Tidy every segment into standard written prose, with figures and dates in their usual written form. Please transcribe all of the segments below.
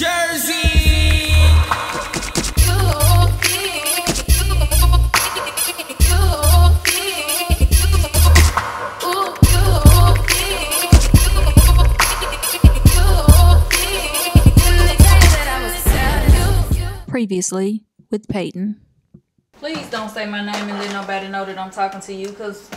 Jersey. Previously with Peyton. Please don't say my name and let nobody know that I'm talking to you, because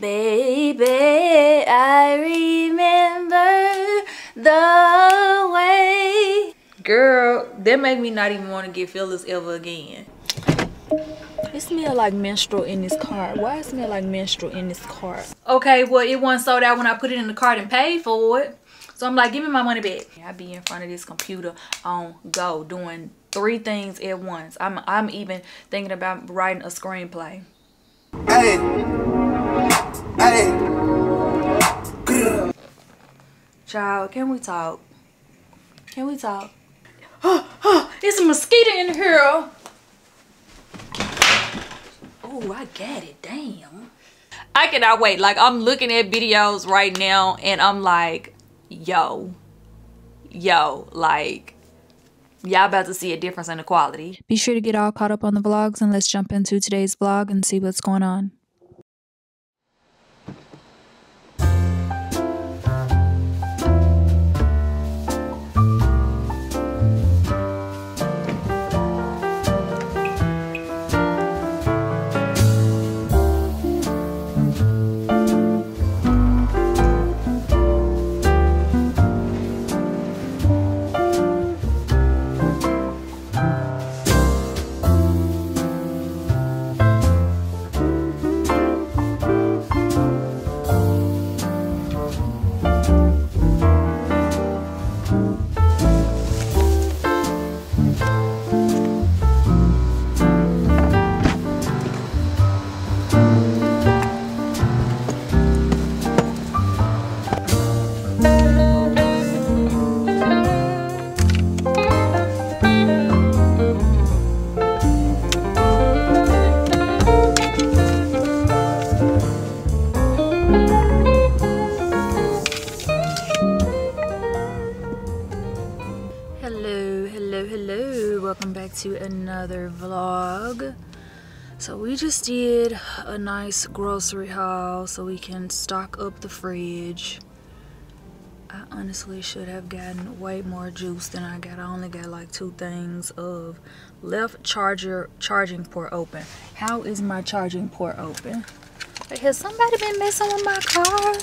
baby, I remember the way. Girl, that make me not even want to get fillers ever again. It smell like menstrual in this cart. Why it smell like menstrual in this cart? Okay, well, it wasn't sold out when I put it in the cart and paid for it. So I'm like, give me my money back. I be in front of this computer on go doing three things at once. I'm even thinking about writing a screenplay. Hey. Child, can we talk? Can we talk? Oh, it's a mosquito in here. Oh, I got it. Damn. I cannot wait. Like, I'm looking at videos right now and I'm like, yo, like, y'all about to see a difference in the quality. Be sure to get all caught up on the vlogs, and let's jump into today's vlog and see what's going on. To another vlog. So we just did a nice grocery haul so we can stock up the fridge. I honestly should have gotten way more juice than I got. I only got like two things of left. Charging port open. How is my charging port open? Has somebody been messing with my car?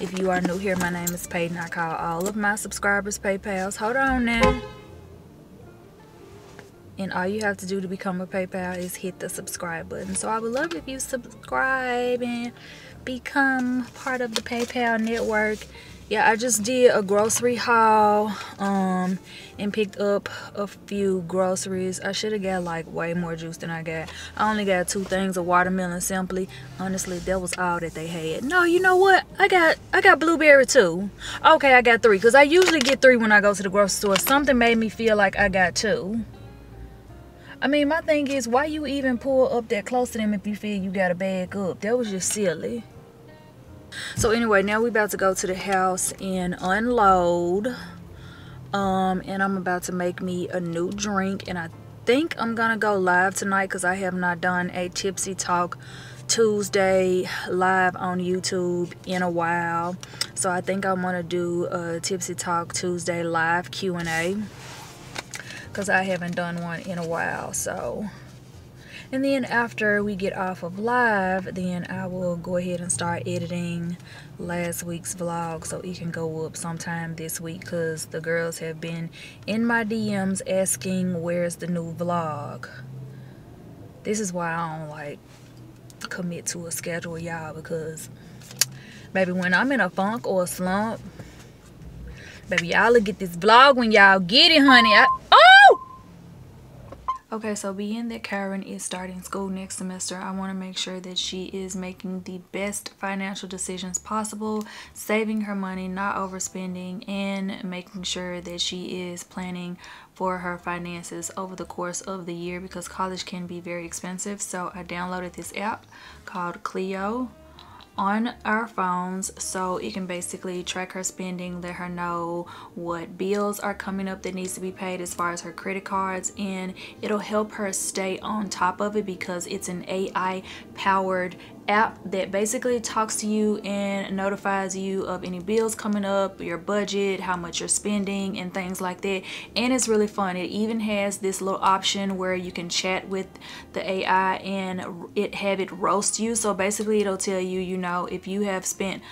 If you are new here, my name is Peyton. I call all of my subscribers PayPals. Hold on now. And all you have to do to become a PayPal is hit the subscribe button. So I would love if you subscribe and become part of the PayPal network. Yeah, I just did a grocery haul and picked up a few groceries. I should have got like way more juice than I got. I only got two things of watermelon simply. Honestly, that was all that they had. No, you know what? I got blueberry too. Okay, I got three, because I usually get three when I go to the grocery store. Something made me feel like I got two. I mean, my thing is, why you even pull up that close to them if you feel you got a bag up? That was just silly. So anyway, now we about to go to the house and unload, and I'm about to make me a new drink, and I think I'm gonna go live tonight because I have not done a Tipsy Talk Tuesday live on YouTube in a while. So I think I'm gonna do a Tipsy Talk Tuesday live Q&A because I haven't done one in a while. So, and then after we get off of live, then I will go ahead and start editing last week's vlog so it can go up sometime this week, because the girls have been in my DMs asking where's the new vlog. This is why I don't like commit to a schedule, y'all, because maybe when I'm in a funk or a slump, baby, y'all will get this vlog when y'all get it, honey. Oh! Okay, so being that Kyran is starting school next semester, I want to make sure that she is making the best financial decisions possible, saving her money, not overspending, and making sure that she is planning for her finances over the course of the year, because college can be very expensive. So I downloaded this app called Cleo on our phones, so it can basically track her spending, let her know what bills are coming up that needs to be paid as far as her credit cards, and it'll help her stay on top of it because it's an AI powered app that basically talks to you and notifies you of any bills coming up, your budget, how much you're spending, and things like that. And it's really fun. It even has this little option where you can chat with the AI and have it roast you. So basically it'll tell you, you know, if you have spent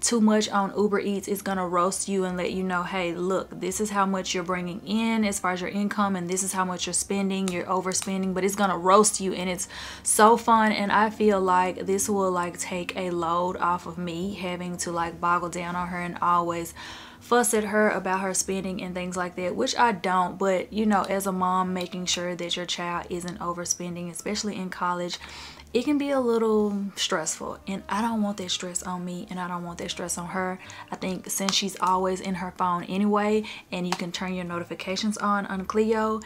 too much on Uber Eats, it's gonna roast you and let you know, hey, look, this is how much you're bringing in as far as your income, and this is how much you're spending, you're overspending. But it's gonna roast you, and it's so fun. And I feel like this will like take a load off of me having to like boggle down on her and always fuss at her about her spending and things like that, which I don't. But you know, as a mom, making sure that your child isn't overspending, especially in college, it can be a little stressful, and I don't want that stress on me, and I don't want that stress on her. I think since she's always in her phone anyway, and you can turn your notifications on Cleo,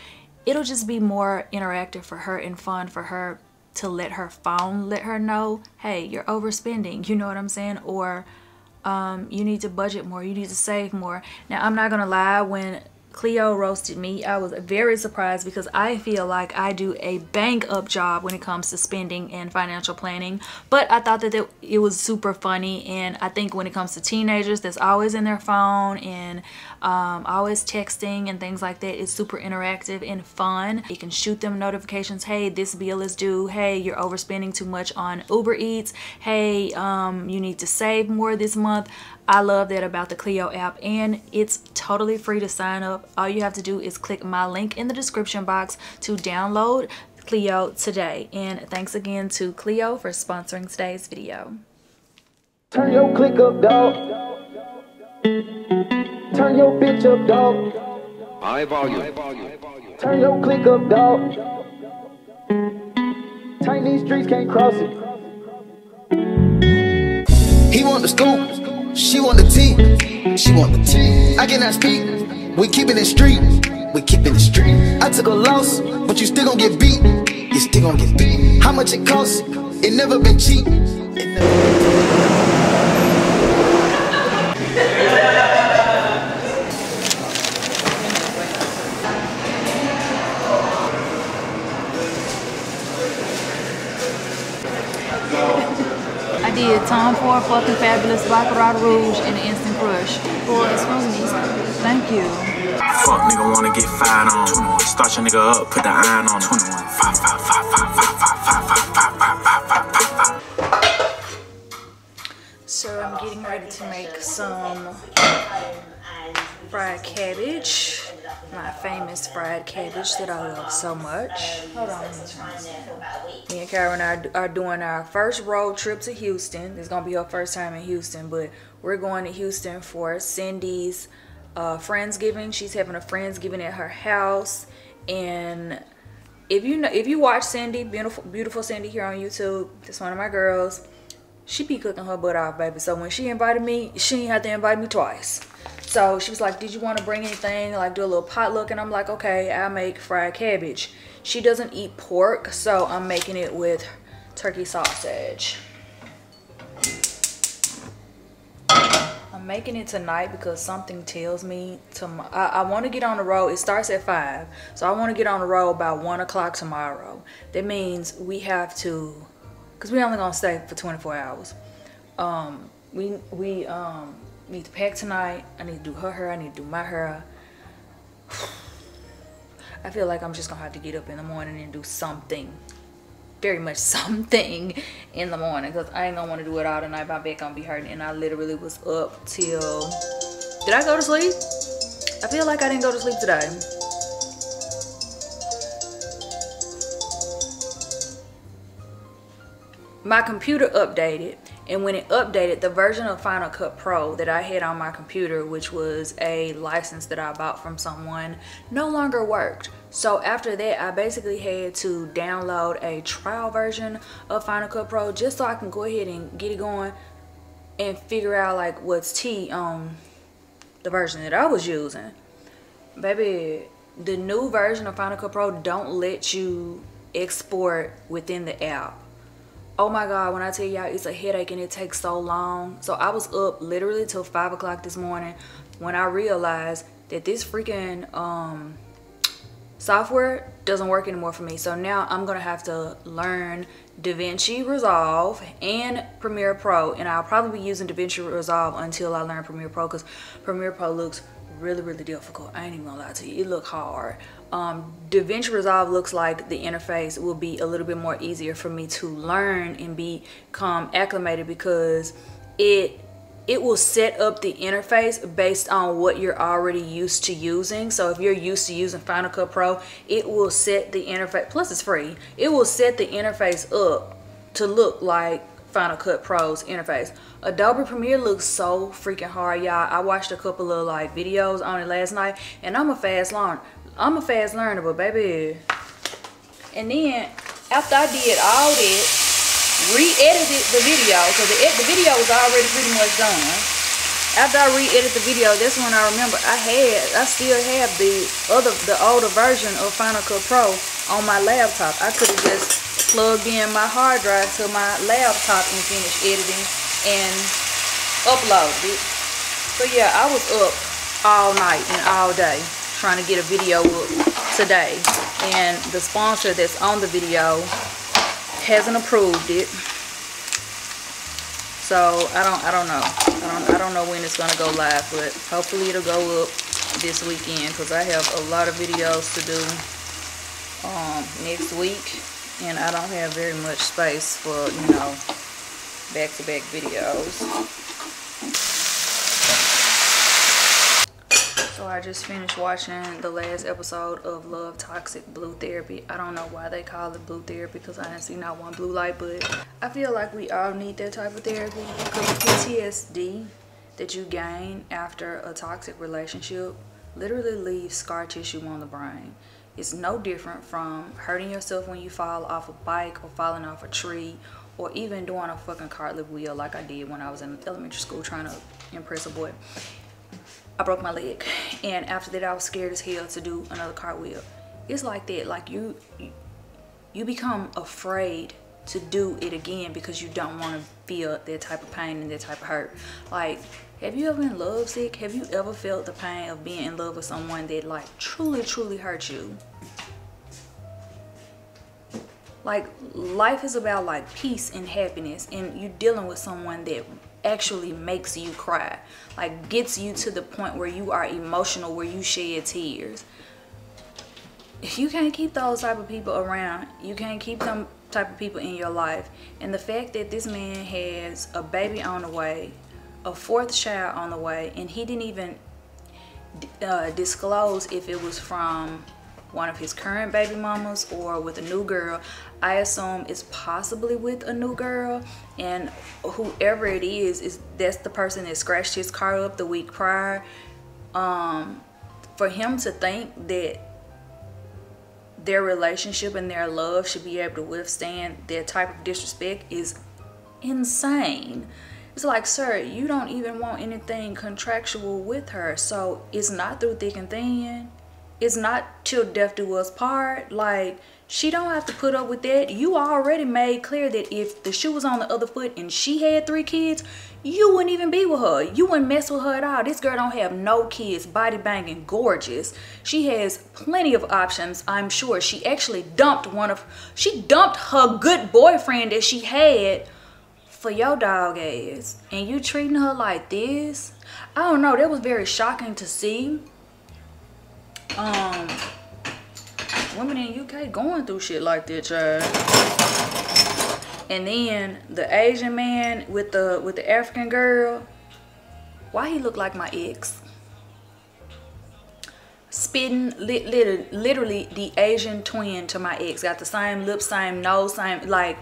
it'll just be more interactive for her and fun for her to let her phone let her know, hey, you're overspending, you know what I'm saying? Or you need to budget more, you need to save more. Now, I'm not gonna lie, when Cleo roasted me, I was very surprised because I feel like I do a bang up job when it comes to spending and financial planning. But I thought that it was super funny, and I think when it comes to teenagers that's always in their phone and always texting and things like that, it's super interactive and fun. It can shoot them notifications, hey, this bill is due, hey, you're overspending too much on Uber Eats, hey, you need to save more this month. I love that about the Cleo app, and it's totally free to sign up. All you have to do is click my link in the description box to download Cleo today. And thanks again to Cleo for sponsoring today's video. Turn your click up, dog. Turn your bitch up, dog. High volume. Turn your click up, dog. Turn these streets, can't cross it. He want the scoop. She want the tea, she want the tea. I cannot speak, we keepin' it street, we keepin' it street. I took a loss, but you still gon' get beat, you still gon' get beat. How much it costs, it never been cheap. It did Tom Ford, fucking fabulous, Baccarat Rouge, and Instant Crush. For his homies. Thank you. Fuck nigga wanna get fired on. Start your nigga up, put the iron on. 21. So I'm getting ready to make some fried cabbage. My famous fried cabbage that I love so much. Hold on. Me and Kyran are doing our first road trip to Houston. It's gonna be our first time in Houston, but we're going to Houston for Cindy's Friendsgiving. She's having a Friendsgiving at her house. And if you watch Cindy, beautiful Cindy here on YouTube, that's one of my girls. She be cooking her butt off, baby. So when she invited me, she ain't had to invite me twice. So she was like, did you want to bring anything, like do a little potluck? And I'm like, okay, I'll make fried cabbage. She doesn't eat pork, so I'm making it with turkey sausage. I'm making it tonight because something tells me tomorrow. I want to get on the road. It starts at 5, so I want to get on the road by 1 o'clock tomorrow. That means we have to, because we're only going to stay for 24 hours. We need to pack tonight. I need to do her hair, I need to do my hair. I feel like I'm just gonna have to get up in the morning and do something, very much something in the morning, because I ain't gonna want to do it all tonight. My back gonna be hurting, and I literally was up till, did I go to sleep? I feel like I didn't go to sleep today. My computer updated, and when it updated, the version of Final Cut Pro that I had on my computer, which was a license that I bought from someone, no longer worked. So after that, I basically had to download a trial version of Final Cut Pro just so I can go ahead and get it going and figure out like what's tea on the version that I was using. Baby, the new version of Final Cut Pro don't let you export within the app. Oh my god, when I tell y'all, it's a headache and it takes so long. So I was up literally till 5 o'clock this morning when I realized that this freaking software doesn't work anymore for me. So now I'm gonna have to learn DaVinci Resolve and Premiere Pro, and I'll probably be using DaVinci Resolve until I learn Premiere Pro, because Premiere Pro looks really difficult. I ain't even gonna lie to you, it look hard. DaVinci Resolve looks like the interface will be a little bit more easier for me to learn and become acclimated, because it will set up the interface based on what you're already used to using. So if you're used to using Final Cut Pro, it will set the interface, plus it's free, it will set the interface up to look like Final Cut Pro's interface. Adobe Premiere looks so freaking hard, y'all. I watched a couple of like videos on it last night, and I'm a fast learner, but baby. And then after I did all that, re-edited the video, because the video was already pretty much done. After I re-edited the video, that's when I remember I still have the older version of Final Cut Pro on my laptop. I could have just plugged in my hard drive to my laptop and finished editing and uploaded it. So yeah, I was up all night and all day trying to get a video up today, and the sponsor that's on the video hasn't approved it, so I don't know when it's gonna go live, but hopefully it'll go up this weekend, because I have a lot of videos to do next week, and I don't have very much space for, you know, back-to-back videos. So I just finished watching the last episode of Love Toxic Blue Therapy. I don't know why they call it blue therapy, because I didn't see not one blue light, but I feel like we all need that type of therapy, because the PTSD that you gain after a toxic relationship literally leaves scar tissue on the brain. It's no different from hurting yourself when you fall off a bike or falling off a tree, or even doing a fucking cartwheel wheel like I did when I was in elementary school trying to impress a boy. I broke my leg, and after that I was scared as hell to do another cartwheel. It's like that, like you become afraid to do it again because you don't want to feel that type of pain and that type of hurt. Like, have you ever been lovesick? Have you ever felt the pain of being in love with someone that like truly hurt you? Like, life is about like peace and happiness, and you're dealing with someone that actually makes you cry, like gets you to the point where you are emotional, where you shed tears. If you can't keep those type of people around, you can't keep them type of people in your life. And the fact that this man has a baby on the way, a fourth child on the way, and he didn't even disclose if it was from one of his current baby mamas or with a new girl. I assume it's possibly with a new girl, and whoever it is that's the person that scratched his car up the week prior. For him to think that their relationship and their love should be able to withstand that type of disrespect is insane. It's like, sir, you don't even want anything contractual with her, so it's not through thick and thin. It's not till death do us part. Like, she don't have to put up with that. You already made clear that if the shoe was on the other foot and she had 3 kids, you wouldn't even be with her. You wouldn't mess with her at all. This girl don't have no kids, body banging, gorgeous. She has plenty of options, I'm sure. She actually dumped her good boyfriend that she had for your dog ass, and you treating her like this. I don't know, that was very shocking to see. Women in UK going through shit like that, child. And then the Asian man with the African girl, why he look like my ex? Spitting, literally the Asian twin to my ex. Got the same lips, same nose, same, like,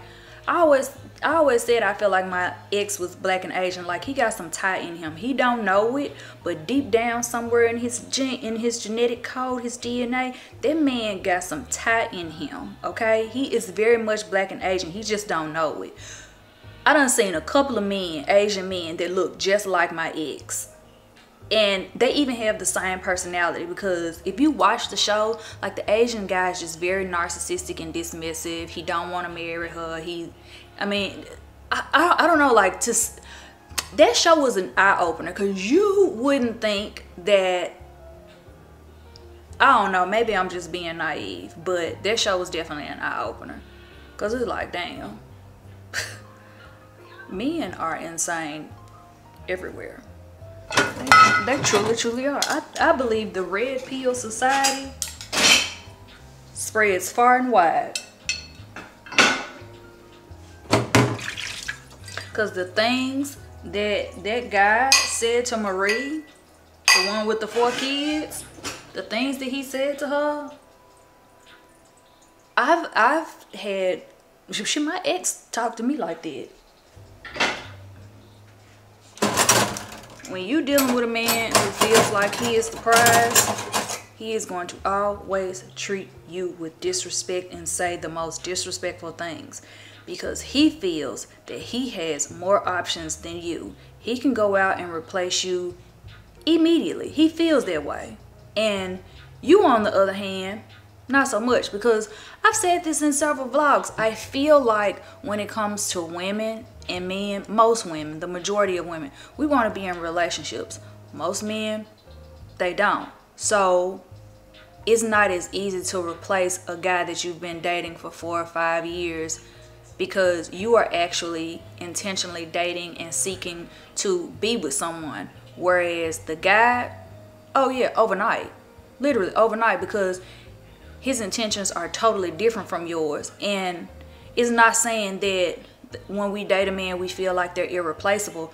I always said I feel like my ex was black and Asian. Like, he got some Thai in him. He don't know it, but deep down somewhere in his genetic code, his DNA, that man got some Thai in him, okay? He is very much black and Asian. He just don't know it. I done seen a couple of men, Asian men, that look just like my ex. And they even have the same personality, because if you watch the show, like, the Asian guy is just very narcissistic and dismissive. He don't want to marry her. I don't know, like, just that show was an eye-opener, because you wouldn't think that. I don't know, maybe I'm just being naive, but that show was definitely an eye-opener, because it's like, damn, men are insane everywhere. They truly are. I believe the red pill society spreads far and wide, because the things that guy said to Marie, the one with the 4 kids, the things that he said to her, I've had my ex talk to me like that. When you dealing with a man who feels like he is the prize, he is going to always treat you with disrespect and say the most disrespectful things, because he feels that he has more options than you. He can go out and replace you immediately. He feels that way. And you, on the other hand, not so much, because I've said this in several vlogs. I feel like when it comes to women and men, most women, the majority of women, we want to be in relationships. Most men, they don't. So it's not as easy to replace a guy that you've been dating for 4 or 5 years, because you are actually intentionally dating and seeking to be with someone. Whereas the guy, oh yeah, overnight, literally overnight, because his intentions are totally different from yours. And it's not saying that when we date a man, we feel like they're irreplaceable,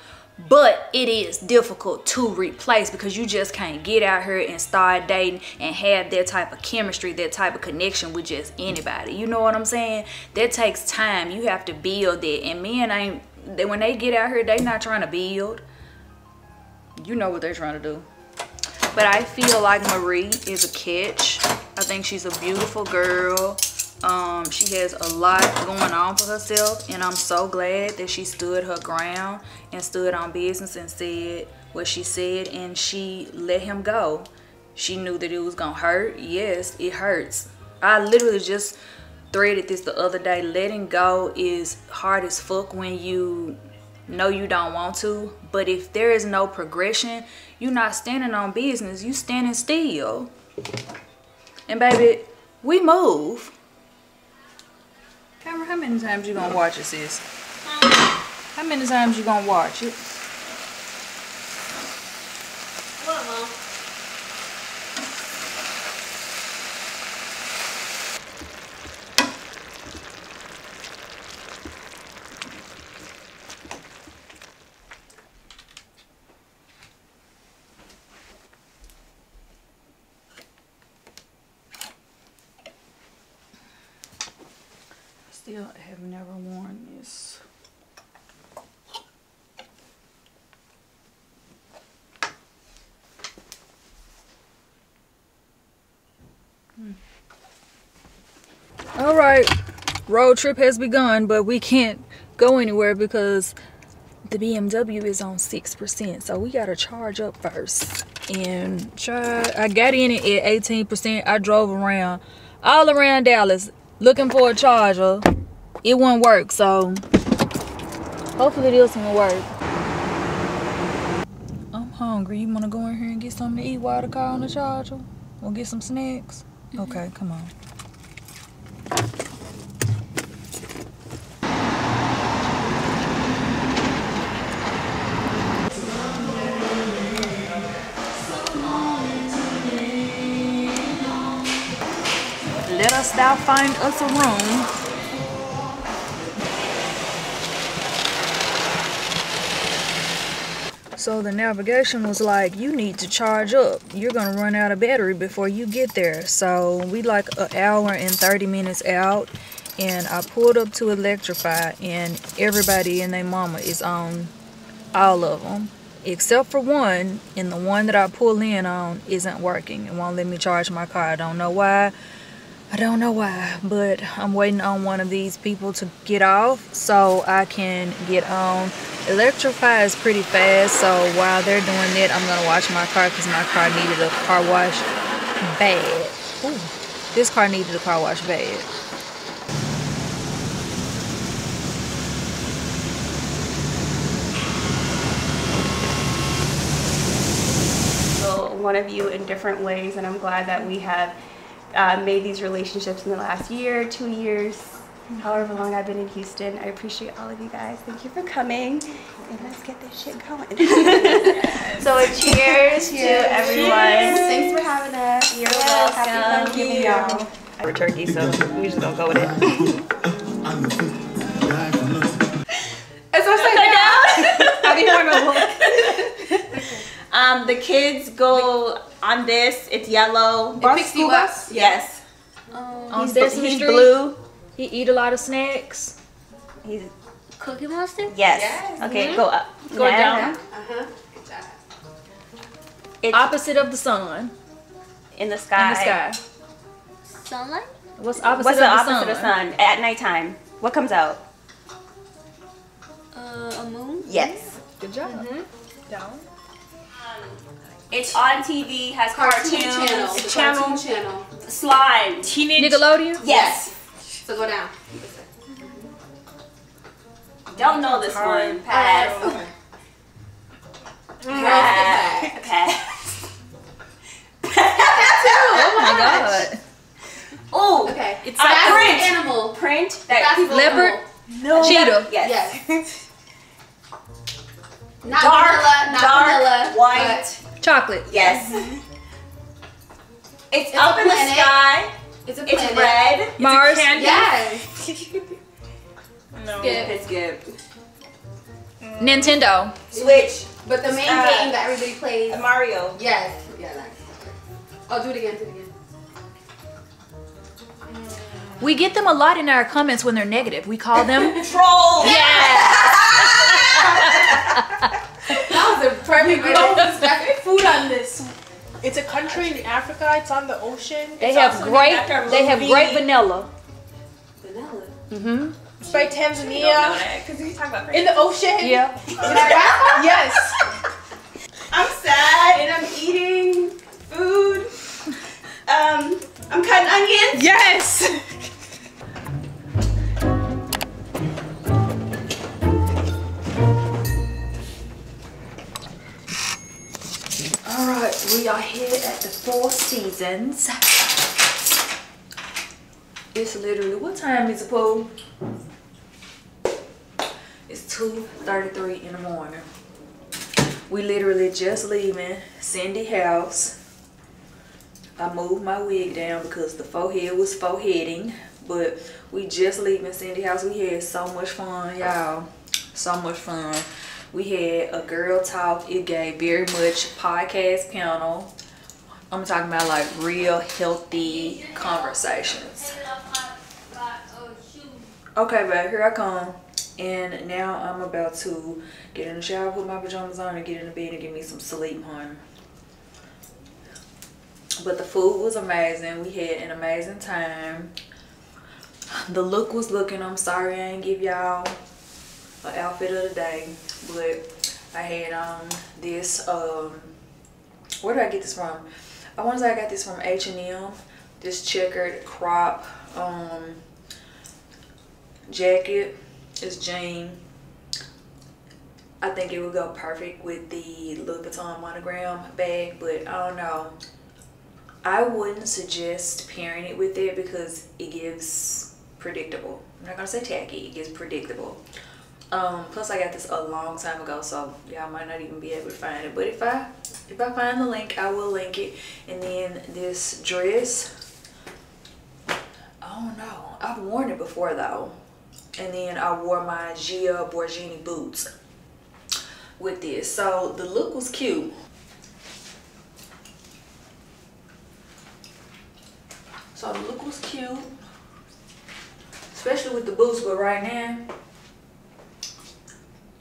but it is difficult to replace, because you just can't get out here and start dating and have that type of chemistry, that type of connection with just anybody. You know what I'm saying? That takes time. You have to build that. And men when they get out here, they not trying to build. You know what they're trying to do. But I feel like Marie is a catch. I think she's a beautiful girl. She has a lot going on for herself, and I'm so glad that she stood her ground and stood on business and said what she said, and she let him go. She knew that it was gonna hurt. Yes, it hurts. I literally just threaded this the other day. Letting go is hard as fuck when you know you don't want to, but if there is no progression, you're not standing on business, you standing still. And baby, we move. How many times you gonna watch it, sis? How many times you gonna watch it? What, Mom? I have never worn this. All right, road trip has begun, but we can't go anywhere because the BMW is on 6%, so we gotta charge up first. And I got in it at 18%. I drove around, all around Dallas, looking for a charger. It won't work, so hopefully this one will work. I'm hungry. You want to go in here and get something to eat while the car on the charger? Or get some snacks? Mm-hmm. Okay, come on. Let us now find us a room. So the navigation was like, you need to charge up. You're gonna run out of battery before you get there. So we like an hour and 30 minutes out, and I pulled up to Electrify, and everybody and their mama is on all of them except for one, and the one that I pull in on isn't working. It won't let me charge my car. I don't know why. I don't know why, but I'm waiting on one of these people to get off so I can get on. Electrify is pretty fast, so while they're doing it, I'm gonna wash my car because my car needed a car wash bad. Ooh, this car needed a car wash bad. One of you in different ways, and I'm glad that we have made these relationships in the last year, 2 years, however long I've been in Houston. I appreciate all of you guys. Thank you for coming, and let's get this shit going. So a cheers to everyone. Cheers. Thanks for having us. You're welcome. Happy Thanksgiving, y'all. We're turkey, so we just gonna go with it. It's upside down. How do you want to look? The kids go on this. It's yellow. Pixie West? Yes. He's blue. He eat a lot of snacks. He's Cookie Monster? Yes. Okay, go up. Go down. Good job. It's opposite of the sun. In the sky. In the sky. Sunlight? What's opposite of the sun? At nighttime. What comes out? A moon? Yes. Good job. Down. It's on TV, has cartoons, channel, slime, teenage Nickelodeon. Yes. So go down. Don't know this one. Pass. Pass. Oh my god. Oh. Okay. It's like print. Animal. Print. That leopard. No. Cheetah. Yes. Not dark, vanilla, not dark, vanilla, white. Chocolate. Yes. It's up in the sky. It's a planet. It's red. Mars. It's a candy. Yes. No. Skip. It's good. Nintendo. Switch. But the main game that everybody plays. Mario. Yes. Yeah, nice. Oh, do it again. Do it again. We get them a lot in our comments when they're negative. We call them trolls. Yes. That was a perfect way to food on this. It's a country in Africa. It's on the ocean. They have great. They have great vanilla. Vanilla. Mhm. It's by Tanzania. Because you talk about in the ocean. Yeah. Yes. I'm sad and I'm eating food. I'm cutting onions. Yes. All right, we are here at the Four Seasons. It's literally, what time is it, Paul? It's 2:33 in the morning. We literally just leaving Cindy's house. I moved my wig down because the forehead was foreheading, but we just leaving Cindy's house. We had so much fun, y'all. So much fun. We had a girl talk. It gave very much podcast panel. I'm talking about like real healthy conversations. Okay, babe, here I come. And now I'm about to get in the shower, put my pajamas on, and get in the bed and give me some sleep, hon. But the food was amazing. We had an amazing time. The look was looking. I'm sorry I didn't give y'all an outfit of the day, but I had this where did I get this from? I want to say I got this from H&M, this checkered crop jacket. It's jean. I think it would go perfect with the Louis Vuitton monogram bag, but I don't know, I wouldn't suggest pairing it with it because it gives predictable. I'm not gonna say tacky, it gives predictable. Plus I got this a long time ago, so y'all might not even be able to find it, but if I find the link, I will link it. And then this dress, I don't know, I've worn it before though. And then I wore my Gia Borghini boots with this, so the look was cute. especially with the boots, but right now,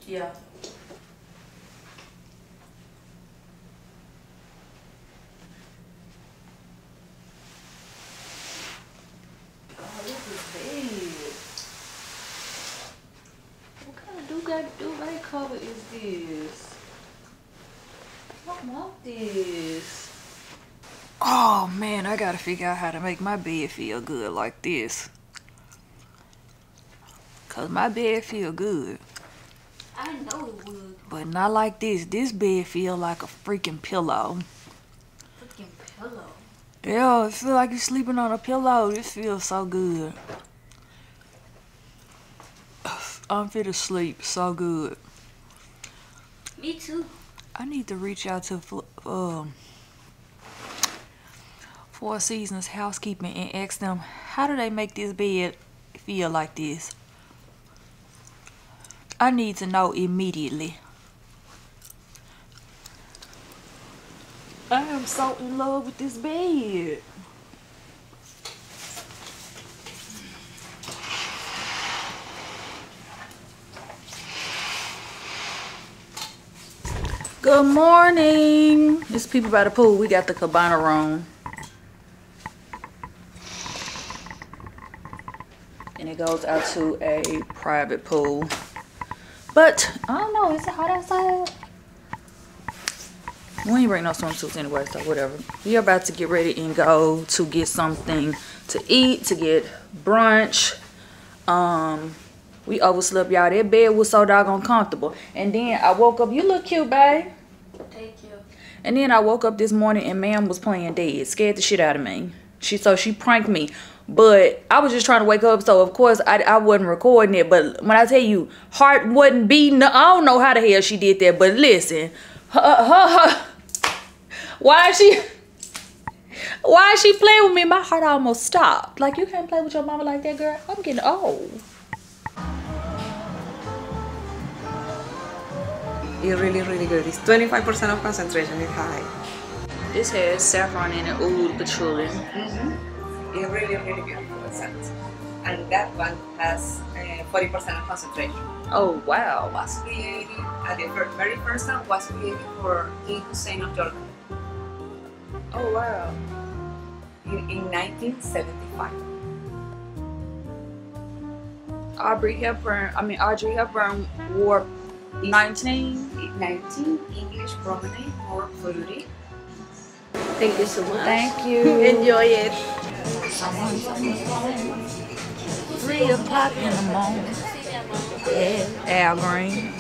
yeah. Oh, this is big. What kind of do-got cover is this? I don't want this. Oh man, I gotta figure out how to make my bed feel good like this. Cause my bed feel good. I know it would. But not like this. This bed feel like a freaking pillow. Freaking pillow? Yeah, it feel like you're sleeping on a pillow. This feels so good. I'm fit to sleep so good. Me too. I need to reach out to Four Seasons Housekeeping and ask them, how do they make this bed feel like this? I need to know immediately. I am so in love with this bed. Good morning. It's people by the pool. We got the cabana room. And it goes out to a private pool. But I don't know, is it hot outside? We ain't bring no swimsuits anyway, so whatever. We are about to get ready and go to get something to eat, to get brunch. We overslept, y'all. That bed was so doggone comfortable. And then I woke up, you look cute, babe. Thank you. And then I woke up this morning and ma'am was playing dead. Scared the shit out of me. So she pranked me. But I was just trying to wake up, so of course I wasn't recording it. But when I tell you, heart wasn't beating. I don't know how the hell she did that, but listen, why is she playing with me? My heart almost stopped. Like, you can't play with your mama like that, girl. I'm getting old. It's really, really good. It's 25% of concentration. It's high. This has saffron in it, oud patchouli. It's really, really beautiful scent. And that one has 40% of concentration. Oh, wow. Was created, and the very first one was created for King Hussein of Jordan. Oh, wow. In 1975. Audrey Hepburn wore 19 English Promenade for Fleury. Thank you so much. Thank you. Enjoy it. 3 o'clock in the morning. Yeah. Al Green.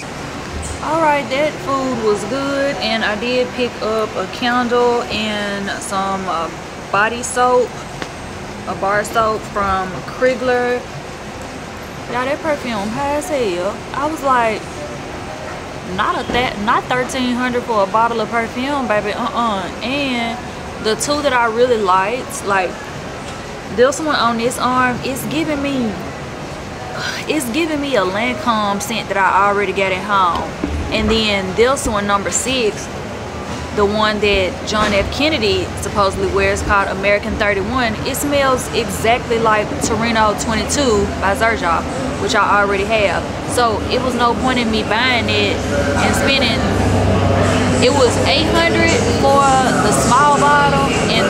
Alright, that food was good, and I did pick up a candle and some body soap, a bar soap from Krigler. Now that perfume high as hell. I was like, not $1,300 for a bottle of perfume, baby. And the two that I really liked, like this one on this arm, it's giving me a Lancome scent that I already got at home. And then this one, number 6, the one that John F. Kennedy supposedly wears, called American 31, it smells exactly like Torino 22 by Zerjoff, which I already have. So it was no point in me buying it and spending. It was $800 for the small bottle. And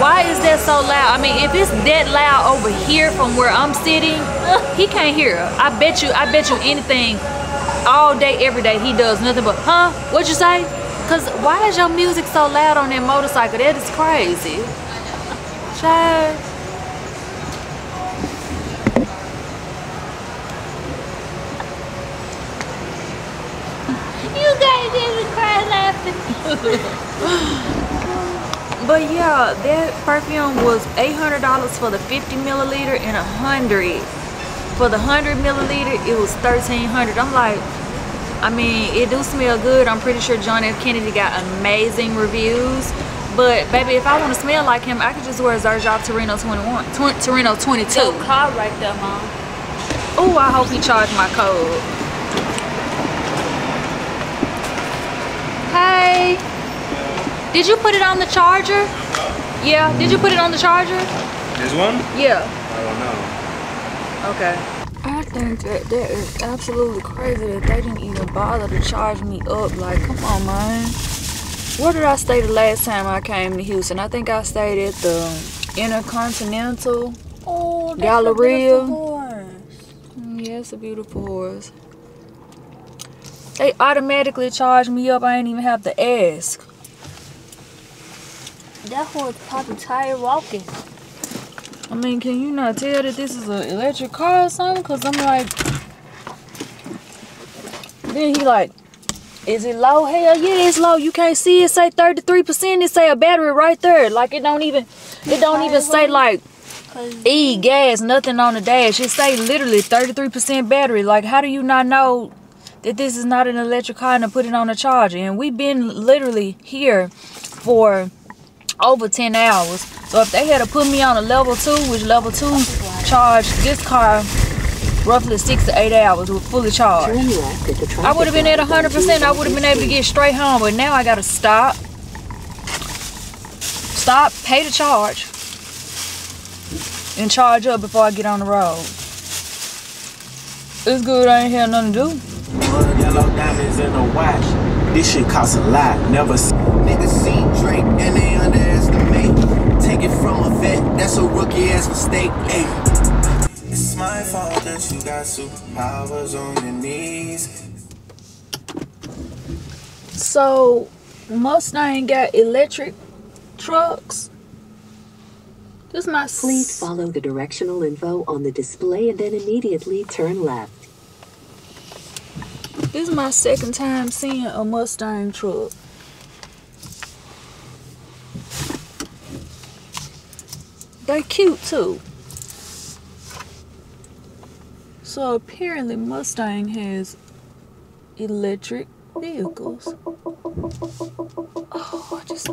why is that so loud? I mean, if it's that loud over here from where I'm sitting, he can't hear. I bet you anything, all day, every day, he does nothing but, huh? What'd you say? Cause why is your music so loud on that motorcycle? That is crazy. Child. You guys didn't cry laughing. But yeah, that perfume was $800 for the 50 ml and $100. For the 100 ml, it was $1,300. I'm like, I mean, it do smell good. I'm pretty sure John F. Kennedy got amazing reviews. But baby, if I want to smell like him, I could just wear a Zerjoff Torino 22. Your card right there, mom. Oh, I hope he charged my code. Hey, did you put it on the charger? Yeah. Did you put it on the charger? This one? Yeah. I don't know. Okay. I think that is absolutely crazy that they didn't even bother to charge me up. Like, come on, man. Where did I stay the last time I came to Houston? I think I stayed at the Intercontinental Galleria. Yeah, it's a beautiful horse. They automatically charge me up. I ain't even have to ask. That horse probably tired walking. I mean, can you not tell that this is an electric car or something? Because I'm like... Then he like, is it low? Hell yeah, it's low. You can't see it say 33%. It say a battery right there. Like, it don't even say like gas, nothing on the dash. It say literally 33% battery. Like, how do you not know that this is not an electric car and to put it on a charger? And we've been literally here for over 10 hours. So if they had to put me on a level 2, which level 2 charged this car roughly 6 to 8 hours with fully charged, I would have been at 100%. I would have been able to get straight home. But now I gotta stop, pay the charge, and charge up before I get on the road. It's good I ain't had nothing to do. Yellow diamonds in a watch. This shit costs a lot. Never see. Niggas see Drake and they underestimate. Take it from a vet, that's a rookie ass mistake. Ay. It's my fault that you got superpowers on your knees. So, Mustang got electric trucks. This is my... Please follow the directional info on the display and then immediately turn left. This is my second time seeing a Mustang truck. They're cute too. So apparently Mustang has electric vehicles. Oh, I just...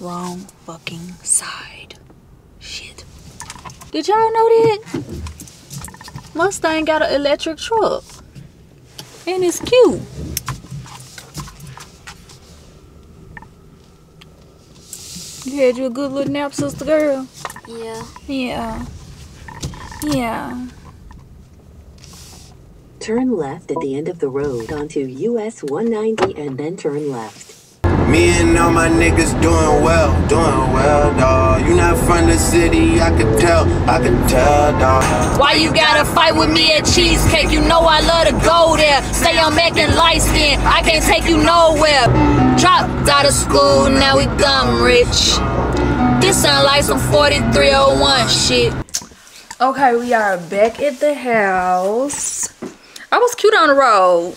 Wrong fucking side. Shit. Did y'all know that? Mustang got an electric truck. And it's cute. You had you a good little nap, sister girl? Yeah. Yeah. Yeah. Turn left at the end of the road onto US 190 and then turn left. Me and all my niggas doing well, dawg. You not from the city, I could tell, dawg. Why you gotta fight with me at Cheesecake? You know I love to go there. Say I'm acting light skinned, I can't take you nowhere. Dropped out of school, now we dumb rich. This sound like some 4301 shit. Okay, we are back at the house. I was cute on the road.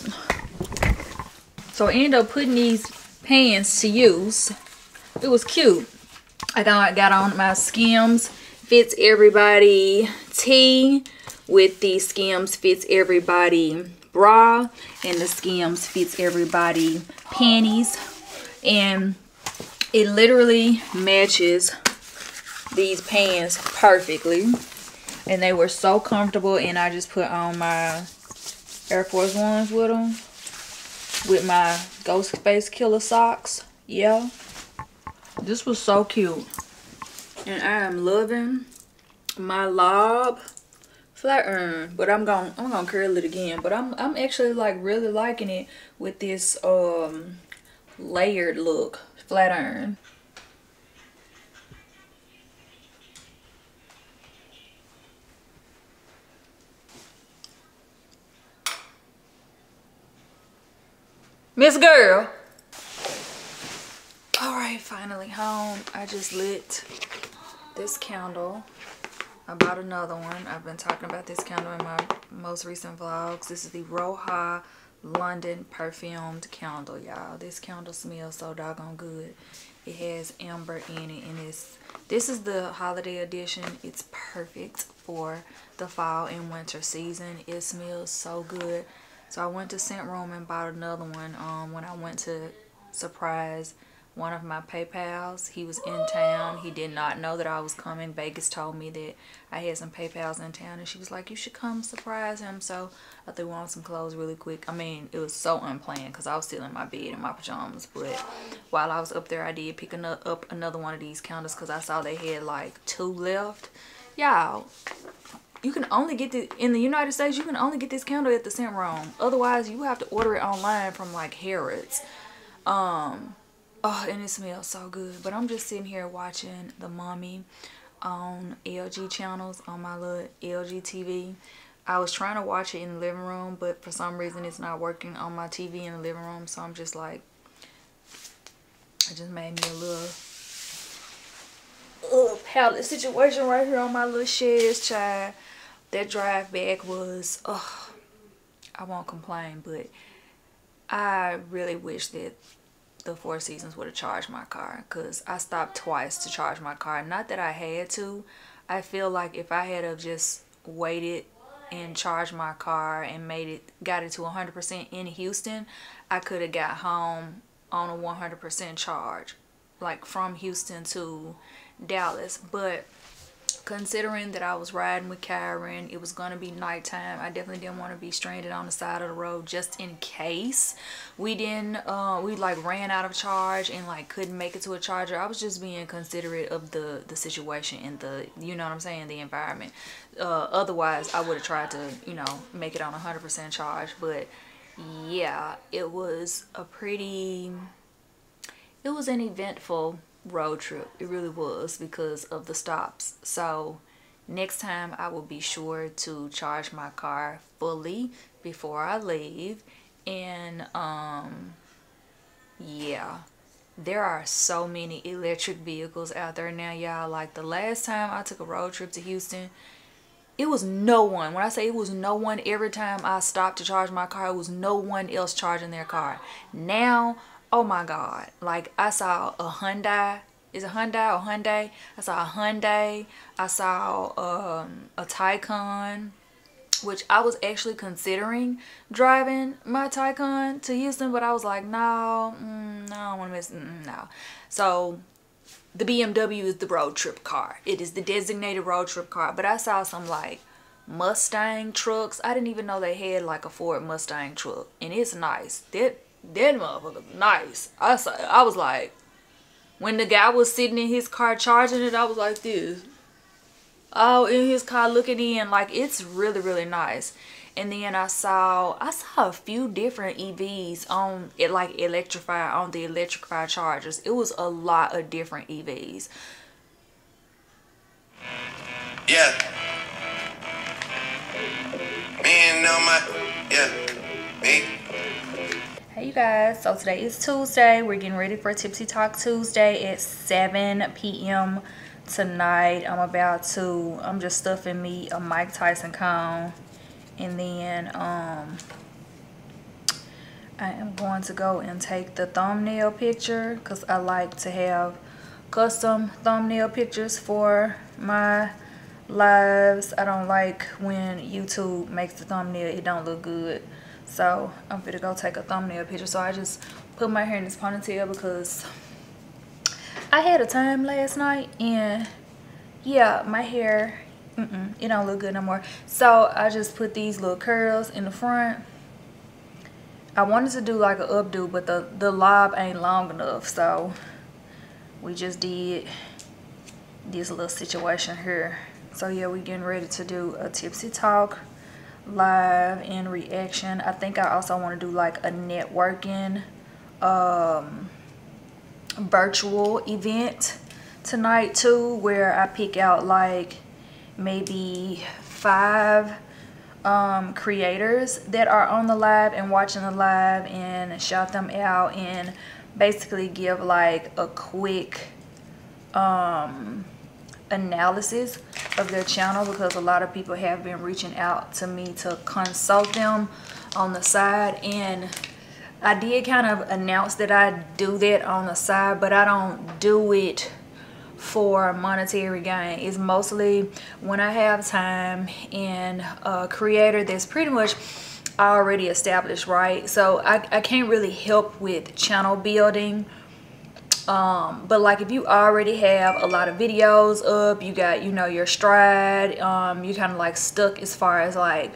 So I ended up putting these pants to use. It was cute. I got on my Skims Fits Everybody tee with the Skims Fits Everybody bra and the Skims Fits Everybody panties, and it literally matches these pants perfectly, and they were so comfortable. And I just put on my Air Force Ones with them, with my Ghostface Killer socks. Yeah, this was so cute, and I am loving my lob flat iron. But I'm gonna curl it again. But I'm actually like really liking it with this layered look flat iron. Miss Girl. All right, finally home. I just lit this candle. I bought another one. I've been talking about this candle in my most recent vlogs. This is the Roja London perfumed candle, y'all. This candle smells so doggone good. It has amber in it, and this is the holiday edition. It's perfect for the fall and winter season. It smells so good. So I went to Scentroom and bought another one when I went to surprise one of my PayPals. He was in town. He did not know that I was coming. Vegas told me that I had some PayPals in town, and she was like, you should come surprise him. So I threw on some clothes really quick. I mean, it was so unplanned because I was still in my bed in my pajamas. But while I was up there, I did pick up another one of these counters because I saw they had like 2 left. Y'all, you can only get this in the United States. You can only get this counter at the Scentroom. Otherwise, you have to order it online from like Harrods. Oh, and it smells so good. But I'm just sitting here watching The Mummy on LG channels on my little LG TV. I was trying to watch it in the living room, but for some reason it's not working on my TV in the living room. So I'm just like, it just made me a little palette situation right here on my little sheds, child. That drive back was, oh, I won't complain, but I really wish that the Four Seasons would have charged my car, because I stopped twice to charge my car. Not that I had to. I feel like if I had have just waited and charged my car and got it to 100% in Houston, I could have got home on a 100% charge, like from Houston to Dallas. But considering that I was riding with Kyran, it was going to be nighttime. I definitely didn't want to be stranded on the side of the road, just in case we didn't we like ran out of charge and like couldn't make it to a charger. I was just being considerate of the situation and the, you know what I'm saying, the environment. Otherwise I would have tried to, you know, make it on 100% charge. But yeah, it was a pretty, it was an eventful road trip. It really was, because of the stops. So next time I will be sure to charge my car fully before I leave. And yeah, there are so many electric vehicles out there now, y'all. Like the last time I took a road trip to Houston, it was no one. When I say it was no one, every time I stopped to charge my car, it was no one else charging their car. Now, oh my God, like I saw a Hyundai, is it Hyundai or Hyundai? I saw a Hyundai, I saw a Taycan, which I was actually considering driving my Taycan to Houston, but I was like, no, I don't want to miss, no. So the BMW is the road trip car. It is the designated road trip car. But I saw some like Mustang trucks. I didn't even know they had like a Ford Mustang truck, and it's nice. That motherfucker nice. I was like, when the guy was sitting in his car charging it, I was like this. Oh, in his car looking in, like, it's really, really nice. And then I saw a few different EVs on it, like Electrify, on the Electrify chargers. It was a lot of different EVs. Yeah. Hey you guys, so today is Tuesday. We're getting ready for Tipsy Talk Tuesday at 7 p.m. tonight. I'm just stuffing me a Mike Tyson cone, and then I am going to go and take the thumbnail picture, because I like to have custom thumbnail pictures for my lives. I don't like when YouTube makes the thumbnail, it don't look good. So I'm gonna go take a thumbnail picture. So I just put my hair in this ponytail because I had a time last night, and yeah, my hair, it don't look good no more. So I just put these little curls in the front. I wanted to do like an updo, but the lob ain't long enough. So we just did this little situation here. So yeah, we getting ready to do a Tipsy Talk live and reaction. I think I also want to do like a networking virtual event tonight too, where I pick out like maybe 5 creators that are on the live and watching the live, and shout them out and basically give like a quick analysis of their channel, because a lot of people have been reaching out to me to consult them on the side. And I did kind of announce that I do that on the side, but I don't do it for monetary gain. It's mostly when I have time and a creator that's pretty much already established, right? So I can't really help with channel building But like if you already have a lot of videos up, you got, you know, your stride, you kind of like stuck as far as like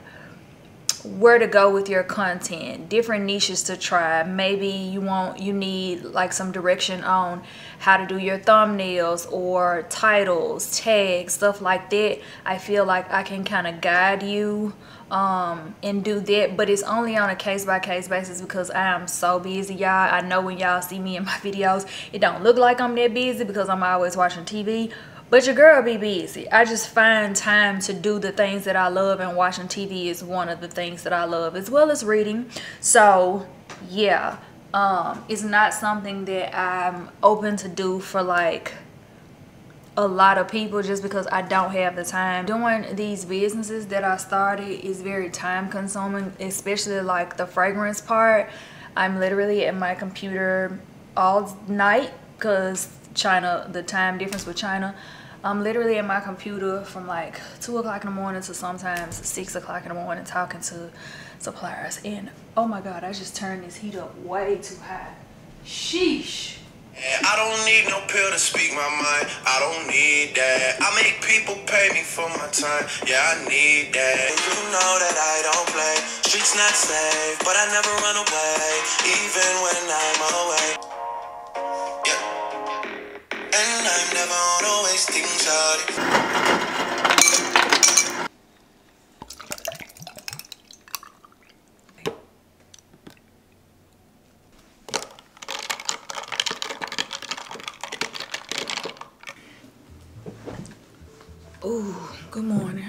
where to go with your content, different niches to try. Maybe you need like some direction on how to do your thumbnails or titles, tags, stuff like that. I feel like I can kind of guide you and do that, but it's only on a case-by-case basis because I am so busy, y'all. I know when y'all see me in my videos, it don't look like I'm that busy because I'm always watching TV. But your girl be busy. I just find time to do the things that I love, and watching TV is one of the things that I love, as well as reading. So yeah, it's not something that I'm open to do for like a lot of people just because I don't have the time. Doing these businesses that I started is very time consuming, especially like the fragrance part. I'm literally at my computer all night because China, the time difference with China. I'm literally at my computer from like 2 o'clock in the morning to sometimes 6 o'clock in the morning talking to suppliers. And oh my God, I just turned this heat up way too high. Sheesh. I don't need no pill to speak my mind. I don't need that. I make people pay me for my time. Yeah, I need that. You know that I don't play. Streets not safe, but I never run away, even when I'm away. Ooh, good morning.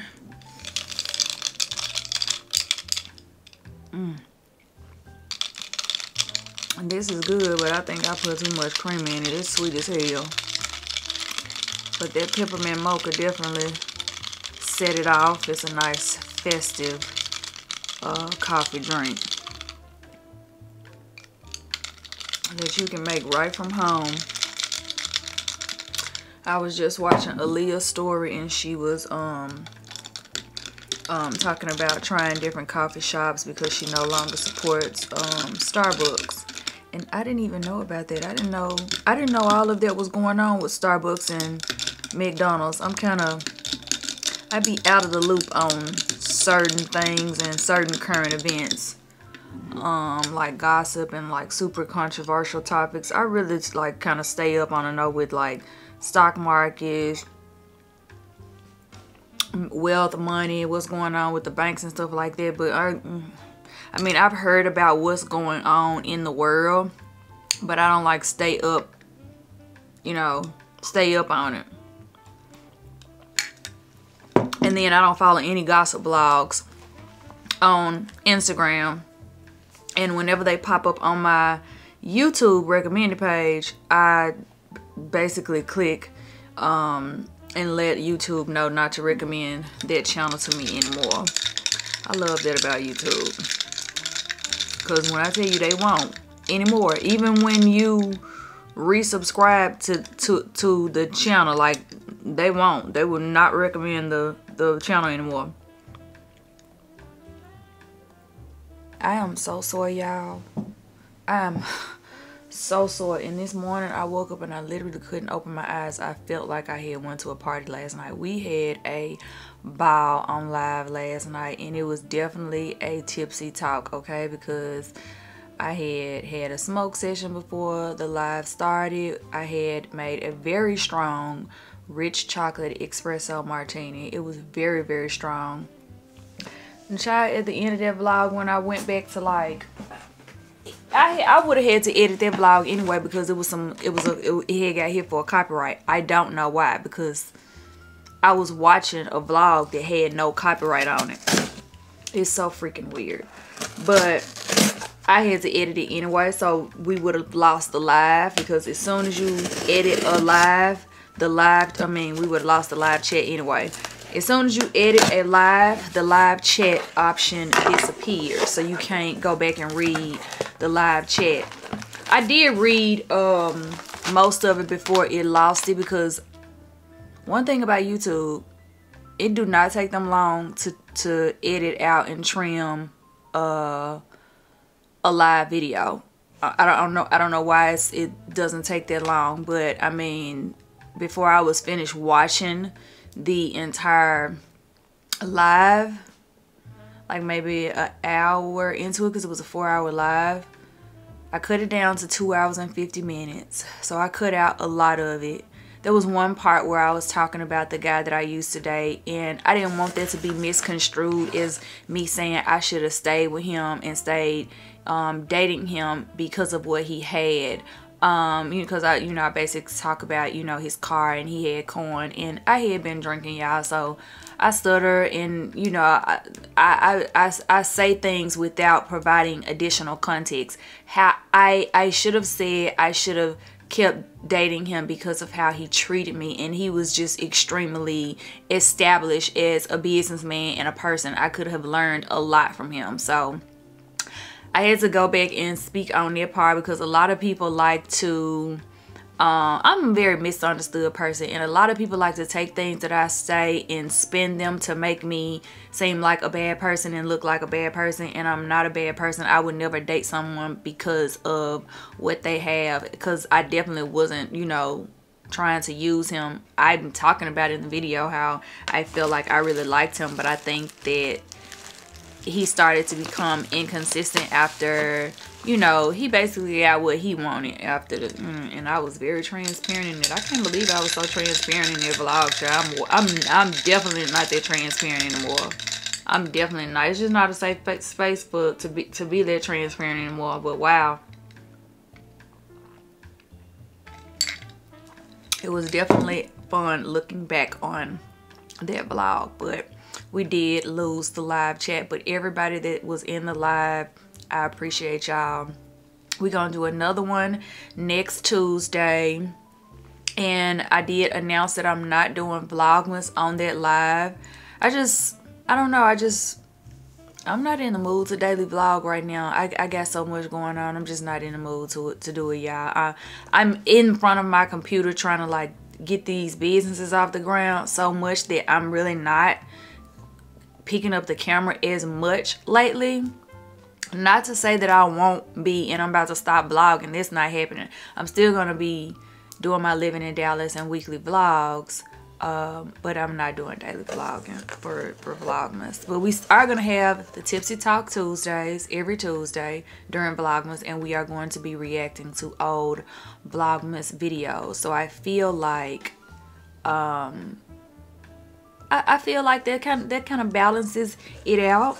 This is good, but I think I put too much cream in it. It's sweet as hell. But that peppermint mocha definitely set it off. It's a nice festive coffee drink that you can make right from home. I was just watching Aaliyah's story, and she was talking about trying different coffee shops because she no longer supports Starbucks. And I didn't even know about that. I didn't know all of that was going on with Starbucks and McDonald's. I be out of the loop on certain things and certain current events, like gossip and like super controversial topics. I really like kind of stay up on and know with like stock markets, wealth, money, what's going on with the banks and stuff like that. But I mean, I've heard about what's going on in the world, but I don't like stay up, you know, stay up on it. And then I don't follow any gossip blogs on Instagram. And whenever they pop up on my YouTube recommended page, I basically click and let YouTube know not to recommend that channel to me anymore. I love that about YouTube. Because when I tell you they won't anymore, even when you resubscribe to the channel, like they won't. They will not recommend the channel anymore. I am so sore, y'all. I am so sore. And this morning I woke up and I literally couldn't open my eyes. I felt like I had went to a party last night. We had a ball on live last night, and it was definitely a tipsy talk, okay? Because I had a smoke session before the live started. I had made a very strong rich chocolate espresso martini. It was very, very strong. And child, at the end of that vlog, when I went back to like, I would have had to edit that vlog anyway because it got hit for a copyright. I don't know why, because I was watching a vlog that had no copyright on it. It's so freaking weird. But I had to edit it anyway, so we would have lost the live, because as soon as you edit a live, we would have lost the live chat anyway. As soon as you edit a live, the live chat option disappears, so you can't go back and read the live chat. I did read most of it before it lost it, because one thing about YouTube, it do not take them long to edit out and trim a live video. I don't know why it doesn't take that long, but I mean, before I was finished watching the entire live, like maybe an hour into it, because it was a 4-hour live, I cut it down to 2 hours and 50 minutes. So I cut out a lot of it. There was one part where I was talking about the guy that I used to date, and I didn't want that to be misconstrued as me saying I should have stayed with him and stayed dating him because of what he had. Because I basically talk about, his car, and he had coin, and I had been drinking, y'all, so I stutter, and I say things without providing additional context. I should have said I should have kept dating him because of how he treated me, and he was just extremely established as a businessman and a person. I could have learned a lot from him, so I had to go back and speak on that part, because a lot of people like to, I'm a very misunderstood person, and a lot of people like to take things that I say and spin them to make me seem like a bad person and look like a bad person, and I'm not a bad person. I would never date someone because of what they have, because I definitely wasn't, trying to use him. I'm talking about in the video how I feel like I really liked him, but I think that he started to become inconsistent after, he basically got what he wanted after the, and I was very transparent in it. I can't believe I was so transparent in that vlog, y'all. I'm definitely not that transparent anymore. I'm definitely not. It's just not a safe space for to be that transparent anymore. But wow, it was definitely fun looking back on that vlog, but we did lose the live chat. But everybody that was in the live, I appreciate y'all. We're gonna do another one next Tuesday, and I did announce that I'm not doing vlogmas on that live. I'm not in the mood to daily vlog right now. I got so much going on. I'm just not in the mood to do it, y'all. I'm in front of my computer trying to like get these businesses off the ground so much that I'm really not picking up the camera as much lately. Not to say that I won't be, and I'm about to stop vlogging. That's not happening. I'm still gonna be doing my living in Dallas and weekly vlogs, but I'm not doing daily vlogging for Vlogmas. But we are gonna have the Tipsy Talk Tuesdays every Tuesday during Vlogmas, and we are going to be reacting to old Vlogmas videos. So I feel like I feel like that kind of balances it out.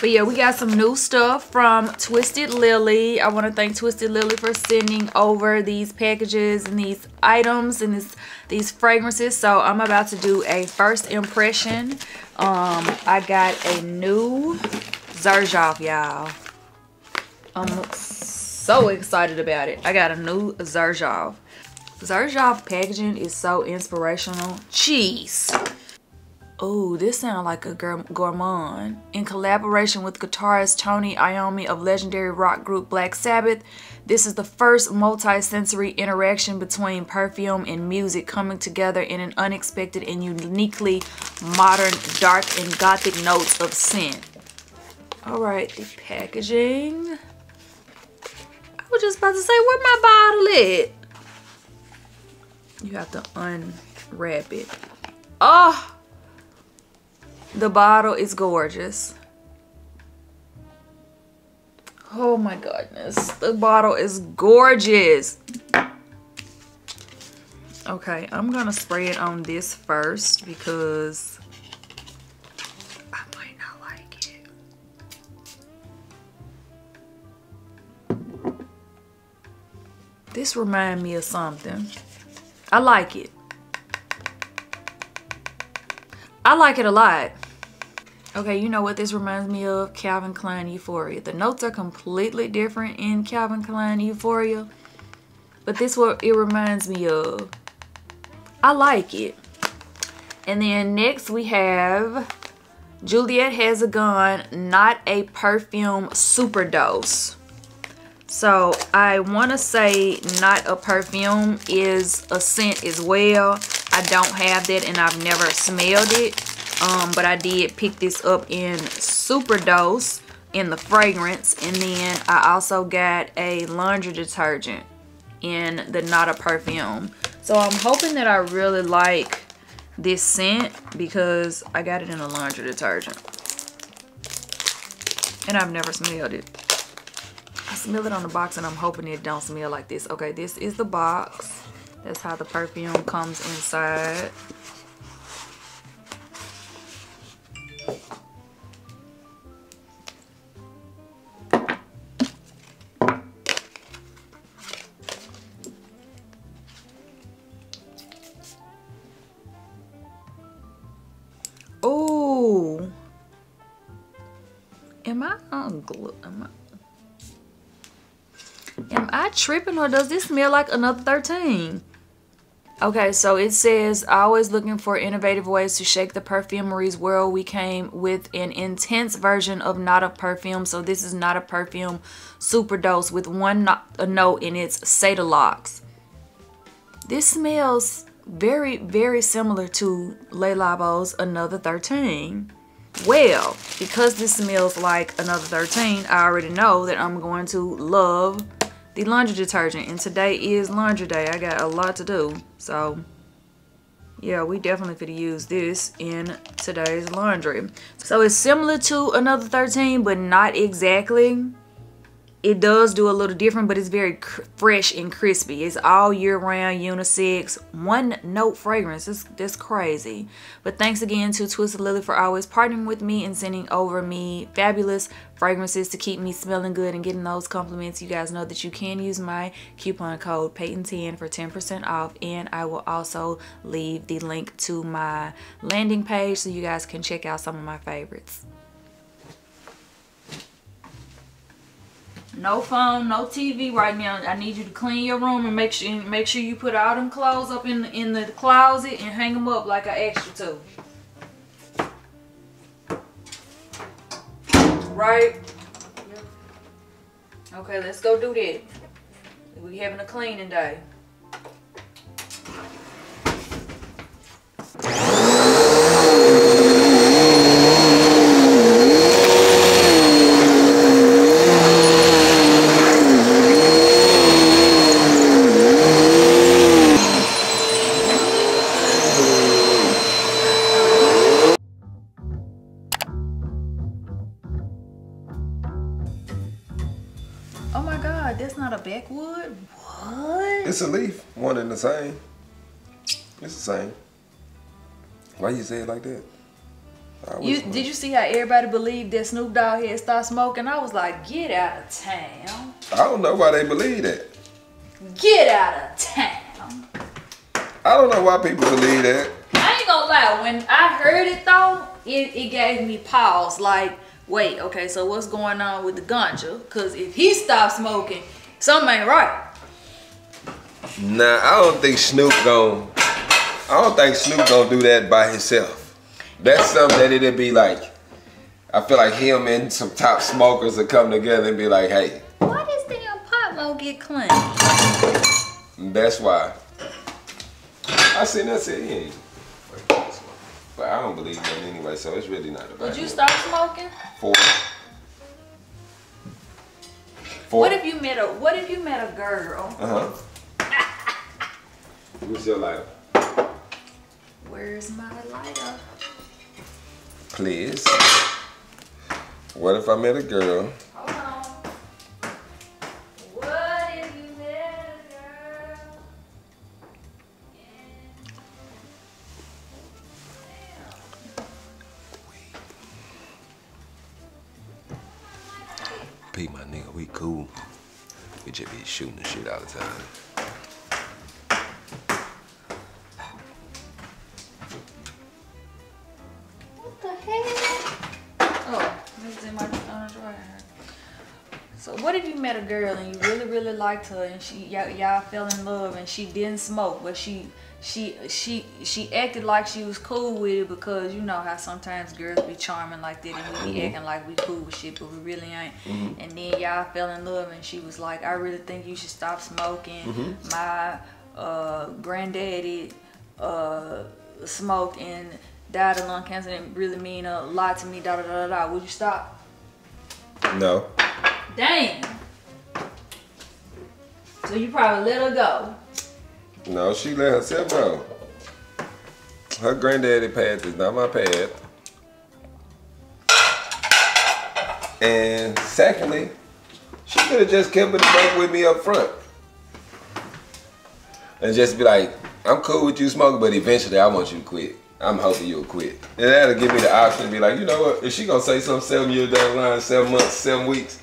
But yeah, we got some new stuff from Twisted Lily. I want to thank Twisted Lily for sending over these packages and these items and these fragrances. So I'm about to do a first impression. I got a new Zerjoff, y'all. I'm so excited about it. I got a new Zerjoff. Xerjoff packaging is so inspirational. Cheese. Oh, this sounds like a gourmand. In collaboration with guitarist Tony Iommi of legendary rock group Black Sabbath, this is the first multi-sensory interaction between perfume and music coming together in an unexpected and uniquely modern dark and gothic notes of scent. All right, the packaging. I was just about to say, where my bottle at? You have to unwrap it. Oh, the bottle is gorgeous. Oh my goodness, the bottle is gorgeous. Okay, I'm gonna spray it on this first because I might not like it. This reminds me of something. I like it. I like it a lot. Okay, you know what this reminds me of? Calvin Klein Euphoria. The notes are completely different in Calvin Klein Euphoria, but this is what it reminds me of. I like it. And then next we have Juliet Has a Gun, Not a Perfume Superdose. So I want to say Not a Perfume is a scent as well. I don't have that, and I've never smelled it, but I did pick this up in Superdose in the fragrance. And then I also got a laundry detergent in the Not a Perfume. So I'm hoping that I really like this scent because I got it in a laundry detergent. And I've never smelled it. I smell it on the box and I'm hoping it don't smell like this. Okay, this is the box. That's how the perfume comes inside. Ooh. Am I tripping, or does this smell like Another 13? Okay, so it says, always looking for innovative ways to shake the perfumery's world, we came with an intense version of Not a Perfume. So this is Not a Perfume Superdose with one note in its Satialox. This smells very, very similar to Le Labo's Another 13. Well, because this smells like Another 13, I already know that I'm going to love the laundry detergent, and today is laundry day. I got a lot to do, so yeah, we definitely could use this in today's laundry. So it's similar to Another 13, but not exactly. It does do a little different, but it's very fresh and crispy. It's all year round, unisex, one note fragrance. That's crazy. But thanks again to Twisted Lily for always partnering with me and sending over me fabulous fragrances to keep me smelling good and getting those compliments. You guys know that you can use my coupon code Peyton10 for 10% off, and I will also leave the link to my landing page so you guys can check out some of my favorites. No phone, no TV right now. I need you to clean your room and make sure you put all them clothes up in the closet and hang them up like I asked you to. Right? Okay, let's go do that. We having a cleaning day. Backwood? What? It's a leaf. One and the same. It's the same. Why you say it like that? Did you see how everybody believed that Snoop Dogg had stopped smoking? I was like, get out of town. I don't know why they believe that. Get out of town. I don't know why people believe that. I ain't gonna lie. When I heard it though, it gave me pause. Like, wait, okay, so what's going on with the ganja? Because if he stopped smoking, something ain't right. Nah, I don't think Snoop gonna do that by himself. That's something that it'd be like, I feel like him and some top smokers will come together and be like, hey. Why does damn pot won't get clean? That's why. I seen that, said he ain't. But I don't believe that anyway, so it's really not about it. Would you stop smoking? What if you met a girl? Where's your lighter? Where's my lighter? Please. What if I met a girl? Hold on. What if you met a girl? Pete, my nigga, we cool. We just be shooting the shit all the time. What the heck? Oh, this is in my dryer. So what if you met a girl and you really, really liked her and y'all fell in love and she didn't smoke, but she acted like she was cool with it, because you know how sometimes girls be charming like that and we be acting like we cool with shit, but we really ain't. And then y'all fell in love and she was like, I really think you should stop smoking. My granddaddy smoked and died of lung cancer and it really mean a lot to me, da da da da. Would you stop? No. Dang. So you probably let her go. No, she let herself go. Her granddaddy pads is not my pad. And secondly, she could have just kept it up with me up front. And just be like, I'm cool with you smoking, but eventually I want you to quit. I'm hoping you'll quit. And that'll give me the option to be like, you know what? If she gonna say something 7 years down the line, 7 months, 7 weeks,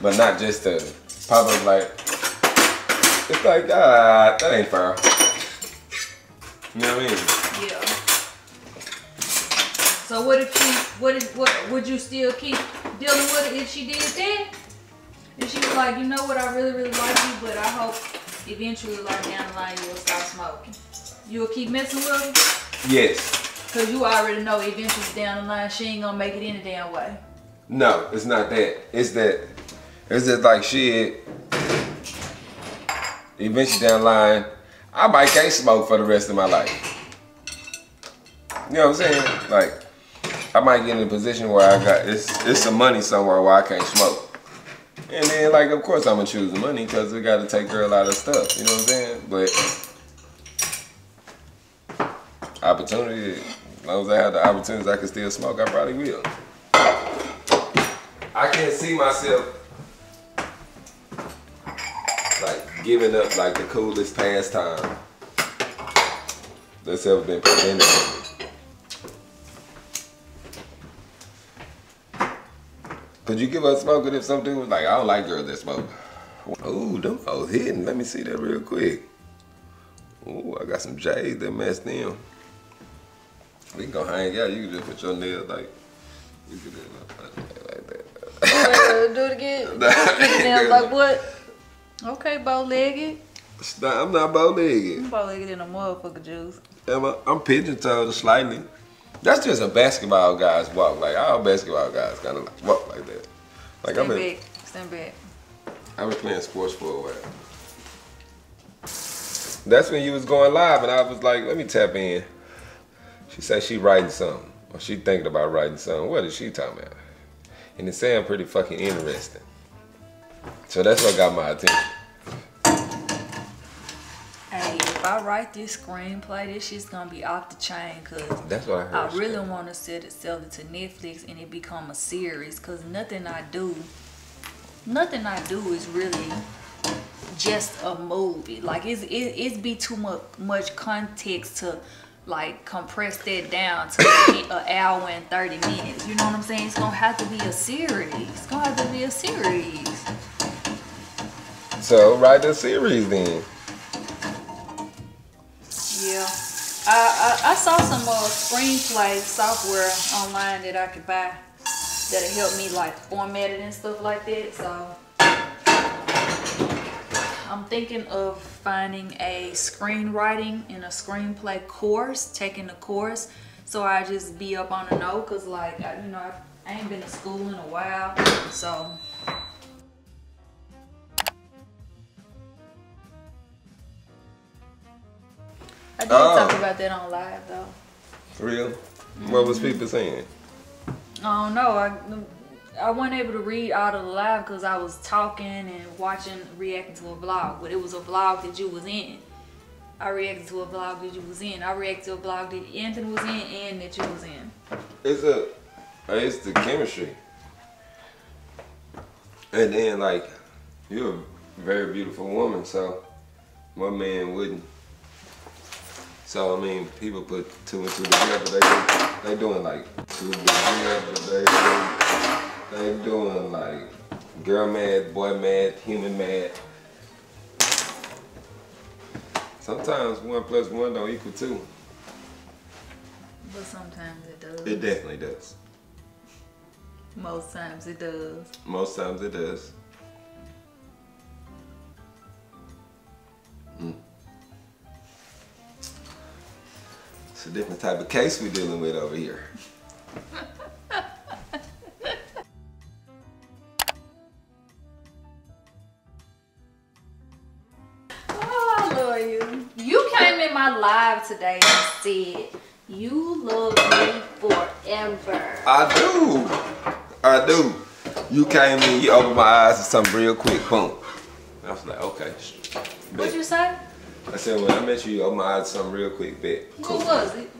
but not just to pop up like, it's like, ah, that ain't fair. You know what I mean? Yeah. So what if she, what would you still keep dealing with it if she did that? If she was like, you know what? I really, really like you, but I hope eventually, like down the line, you will stop smoking. You'll keep messing with her? Yes. Because you already know eventually down the line she ain't gonna make it any damn way. No, it's not that. It's that. It's just like shit. Eventually down the line, I might can't smoke for the rest of my life. You know what I'm saying? Like, I might get in a position where I got, it's some money somewhere where I can't smoke. And then like, of course I'm gonna choose the money because we gotta take care of a lot of stuff. You know what I'm saying? But opportunity, as long as I have the opportunities I can still smoke, I probably will. I can't see myself like giving up like the coolest pastime that's ever been presented to me. Could you give up smoking if some dude was like, I don't like girls that smoke? Ooh, them hoes hidden. Let me see that real quick. Ooh, I got some jade that messed in. We can go hang out. You can just put your nails like, you can just like that. Okay, do it again. Nails like what? Okay, bow-legged. I'm not bow-legged. You bow-legged in a motherfucker juice. I'm pigeon-toed slightly. That's just a basketball guy's walk. Like all basketball guys kind of like walk like that. Like stand back. Stand back. I've been playing sports for a while. That's when you was going live and I was like, let me tap in. She said she writing something. Or she thinking about writing something. What is she talking about? And it sounded pretty fucking interesting. So that's what got my attention. Hey, if I write this screenplay, this shit's gonna be off the chain because that's what I heard. I really wanna sell it to Netflix and it become a series because nothing I do is really just a movie. Like it's be too much context to like compress that down to an hour and 30 minutes. You know what I'm saying? It's gonna have to be a series. So write a series then. Yeah, I saw some screenplay software online that I could buy that'll help me like format it and stuff like that. So I'm thinking of finding a screenwriting and a screenplay course, taking a course, so I just be up on the know, cause like, you know, I ain't been to school in a while, so. I did talk about that on live though. For real? Mm-hmm. What was people saying? I don't know. I wasn't able to read out of the live because I was talking and watching, reacting to a vlog, but it was a vlog that you was in. I reacted to a vlog that you was in. I reacted to a vlog that Anthony was in and that you was in. It's the chemistry. And then like, you're a very beautiful woman, so my man wouldn't. So I mean, people put two and two together, they doing like two together, they doing like girl mad, boy mad, human mad. Sometimes 1 plus 1 don't equal 2. But sometimes it does. It definitely does. Most times it does. Most times it does. Mm. It's a different type of case we're dealing with over here. Live today and said you love me forever. I do. You came in, you opened my eyes to something real quick, boom. I was like, okay. Bet. What'd you say? I said, well, I met you, you opened my eyes to something real quick, bet. Cool. What was it?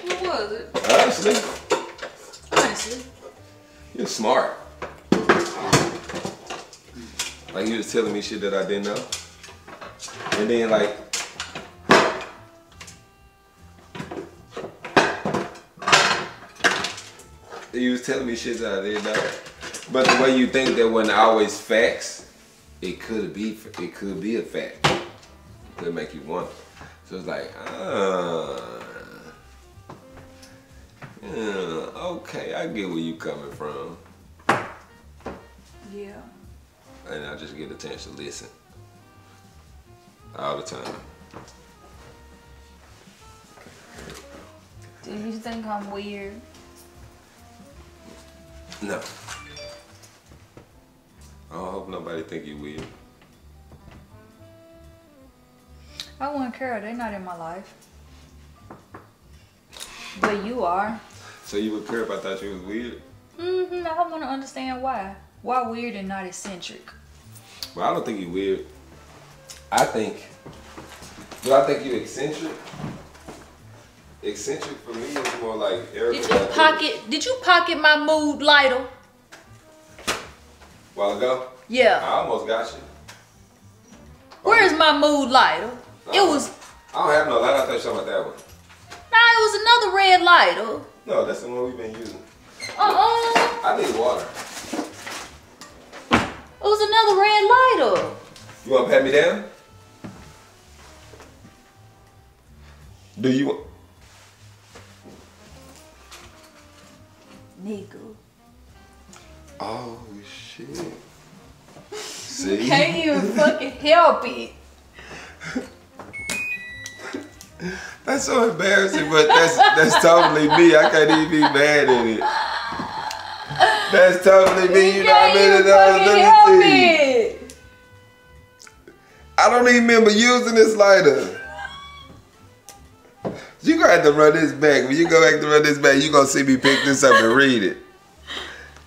What was it? Honestly. Honestly. You're smart. Like, you was telling me shit that I didn't know. And then, like, you was telling me shit that I didn't know. But the way you think that wasn't always facts, it could be a fact. Could make you wonder. So it's like, okay, I get where you coming from. Yeah. And I just get a chance to listen. All the time. Do you think I'm weird? No. I don't hope nobody think you weird. I wouldn't care. They're not in my life. But you are. So you would care if I thought you was weird? Mm-hmm. I want to understand why. Why weird and not eccentric? Well, I don't think you're weird. Do I think you're eccentric? Eccentric for me is more like arrogant. Did you pocket my mood lighter? A while ago? Yeah. I almost got you. Where's my mood lighter? No, it was. I don't have no lighter. I thought you were talking about that one. Nah, it was another red lighter. No, that's the one we've been using. I need water. It was another red lighter. You want to pat me down? Do you want? Nigga. Oh, shit. See? You can't even fucking help it. That's so embarrassing, but that's totally me. I can't even be mad at it. That's totally me. You know what I mean? Let me see. I don't even remember using this lighter. You gonna have to run this back. When you go back to run this back, you gonna see me pick this up and read it.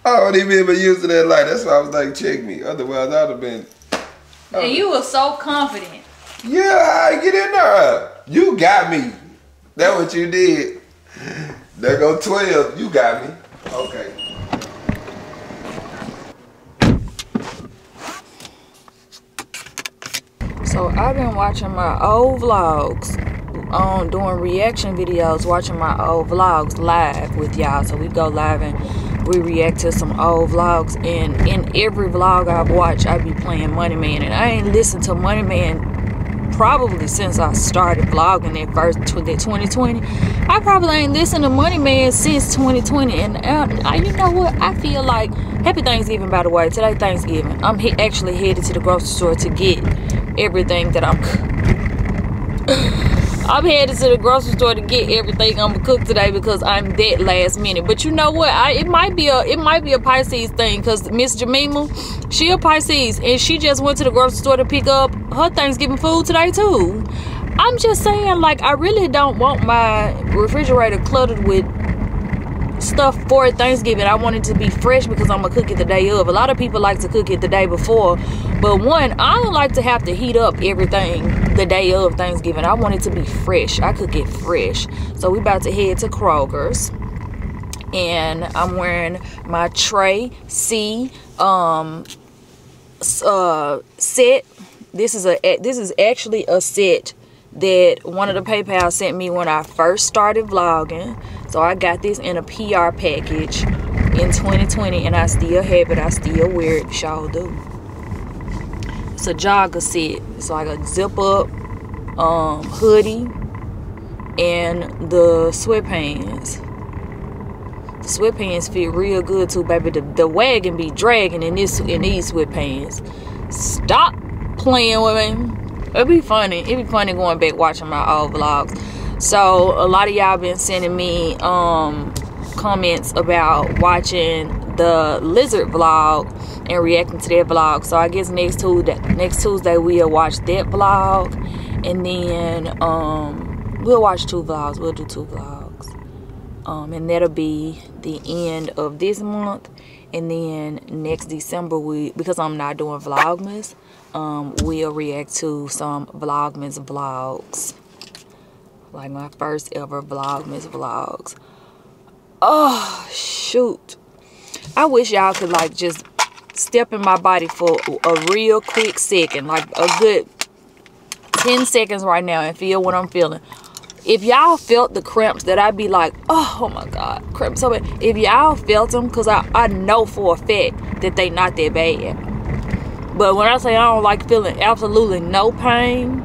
I don't even remember using that light. That's why I was like, check me. Otherwise, I'd have been. And you were so confident. Yeah, I get in there. You got me. That's what you did. There go 12. You got me. Okay. So I've been watching my old vlogs, doing reaction videos, watching my old vlogs live with y'all. So we go live and we react to some old vlogs. And in every vlog I've watched, I be playing Money Man. And I ain't listened to Money Man probably since I started vlogging at first, 2020. I probably ain't listened to Money Man since 2020. And you know what? I feel like, happy Thanksgiving, by the way. Today, Thanksgiving. I'm actually headed to the grocery store to get everything that I'm headed to the grocery store to get everything I'm gonna cook today because I'm that last minute. But you know what? It might be a Pisces thing because Miss Jamima, she a Pisces and she just went to the grocery store to pick up her Thanksgiving food today too. I'm just saying, like, I really don't want my refrigerator cluttered with stuff for Thanksgiving. I want it to be fresh because I'm gonna cook it the day of. A lot of people like to cook it the day before, but one, I don't like to have to heat up everything the day of Thanksgiving. I want it to be fresh. I cook it fresh. So we about to head to Kroger's and I'm wearing my Trey C set. This is actually a set that one of the PayPal sent me when I first started vlogging. So I got this in a PR package in 2020 and I still have it. I still wear it, sure do. It's a jogger set. It's like a zip up hoodie and the sweatpants. The sweatpants fit real good too, baby. The wagon be dragging in these sweatpants. Stop playing with me. It'd be funny going back watching my old vlogs. So a lot of y'all been sending me comments about watching the lizard vlog and reacting to that vlog. So I guess next Tuesday we'll watch that vlog, and then we'll do two vlogs. and that'll be the end of this month. And then next December, because I'm not doing Vlogmas, we'll react to some Vlogmas vlogs, like my first ever Vlogmas vlogs. Oh shoot, I wish y'all could like just step in my body for a real quick second, like a good 10 seconds right now, and feel what I'm feeling. If y'all felt the cramps that I'd be like, oh my God, cramps so bad. If y'all felt them, because I know for a fact that they not that bad. But when I say I don't like feeling absolutely no pain,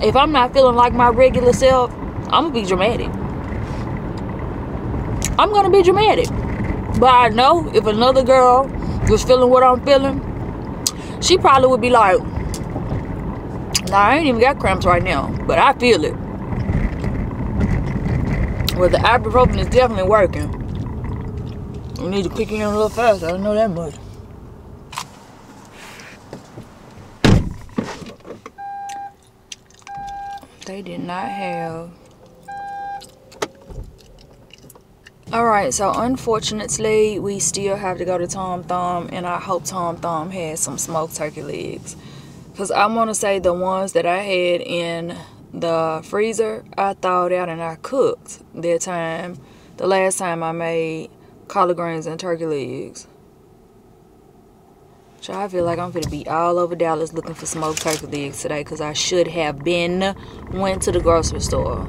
if I'm not feeling like my regular self, I'm going to be dramatic. I'm going to be dramatic. But I know if another girl was feeling what I'm feeling, she probably would be like, nah, I ain't even got cramps right now, but I feel it. Well, the ibuprofen is definitely working. You need to pick it in a little faster. I don't know that much. They did not have. Alright, so unfortunately, we still have to go to Tom Thumb, and I hope Tom Thumb has some smoked turkey legs. Because I want to say the ones that I had in the freezer, I thawed out and I cooked the last time I made collard greens and turkey legs. So I feel like I'm gonna be all over Dallas looking for smoked turkey legs today, because I should have went to the grocery store.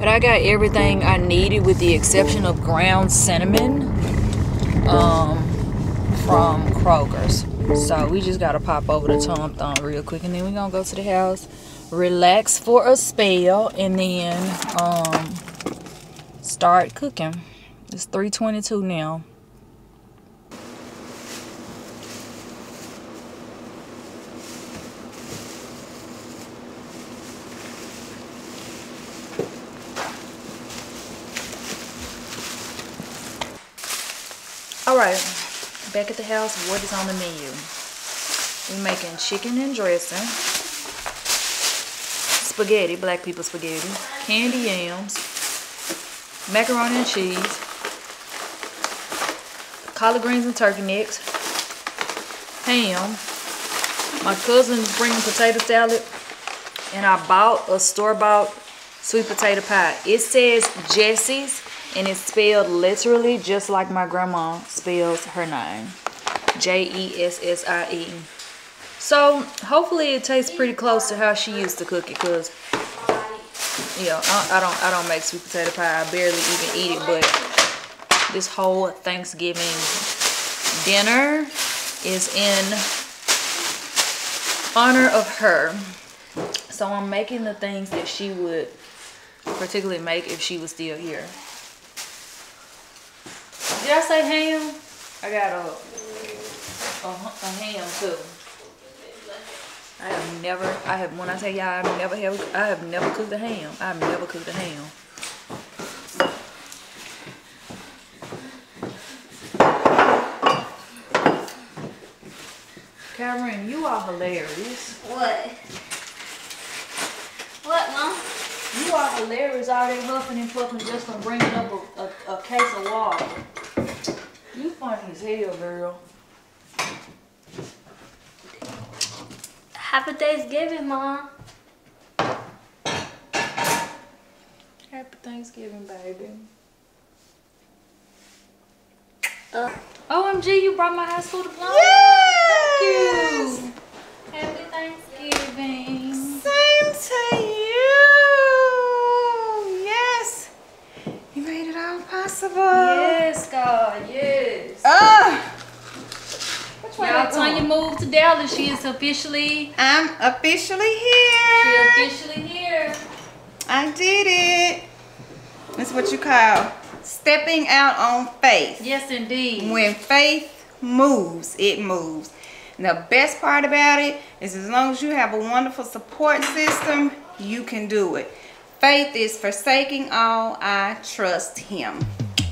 But I got everything I needed with the exception of ground cinnamon from Kroger's. So we just gotta pop over to Tom Thumb real quick, and then we're gonna go to the house, relax for a spell, and then start cooking. It's 3:22 now. All right, back at the house. What is on the menu? We're making chicken and dressing, spaghetti, black people spaghetti, candy yams, macaroni and cheese, collard greens and turkey necks, ham. My cousin's bringing potato salad, and I bought a store-bought sweet potato pie. It says Jessie's, and it's spelled literally just like my grandma spells her name, Jessie. So hopefully it tastes pretty close to how she used to cook it, cause yeah, I don't make sweet potato pie. I barely even eat it. But this whole Thanksgiving dinner is in honor of her. So I'm making the things that she would particularly make if she was still here. Did I say ham? I got a ham too. When I tell y'all, I have never cooked a ham. I've never cooked a ham. Kyran, you are hilarious. What? What, Mom? You are hilarious, all that huffing and puffing just from bringing up a case of water. You funny as hell, girl. Happy Thanksgiving, Mom. Happy Thanksgiving, baby. OMG, you brought my high school diploma? Yes! Thank you. Happy Thanksgiving. Same to you. Yes. You made it all possible. Yes, God, yes. Y'all, Tanya moved to Dallas. She is officially... I'm officially here. She's officially here. I did it. That's what you call stepping out on faith. Yes, indeed. When faith moves, it moves. And the best part about it is, as long as you have a wonderful support system, you can do it. Faith is forsaking all, I trust him.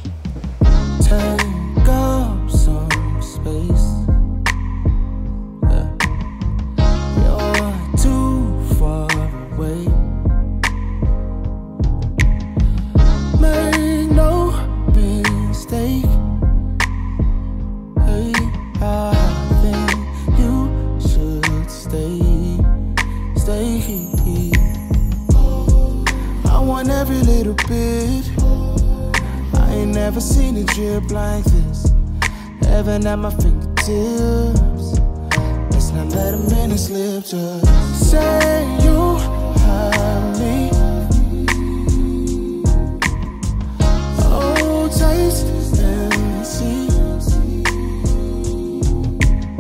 Away. growing every little bit. I ain't never seen a drip like this. Heaven at my fingertips. Let's not let a minute slip. Just say you have me. Oh, taste and see.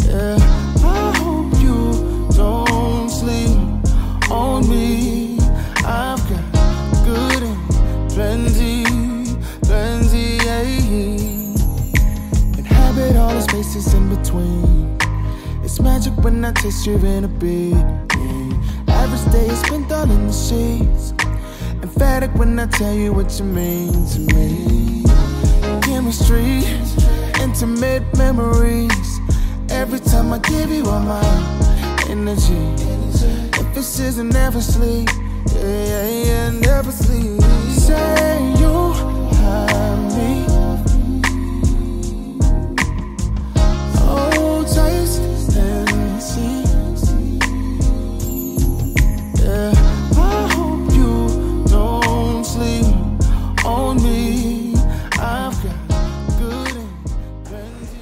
Yeah, I hope you don't sleep on me. I've got good and plenty, yeah. Inhabit all the spaces in between. It's magic when I taste you in a beat. Average day is spent all in the sheets. Emphatic when I tell you what you mean to me. Chemistry, intimate memories. Every time I give you all my energy. If this isn't never sleep, yeah, never sleep. Say you have me. Oh, taste and see. Yeah, I hope you don't sleep on me. I've got good and plenty.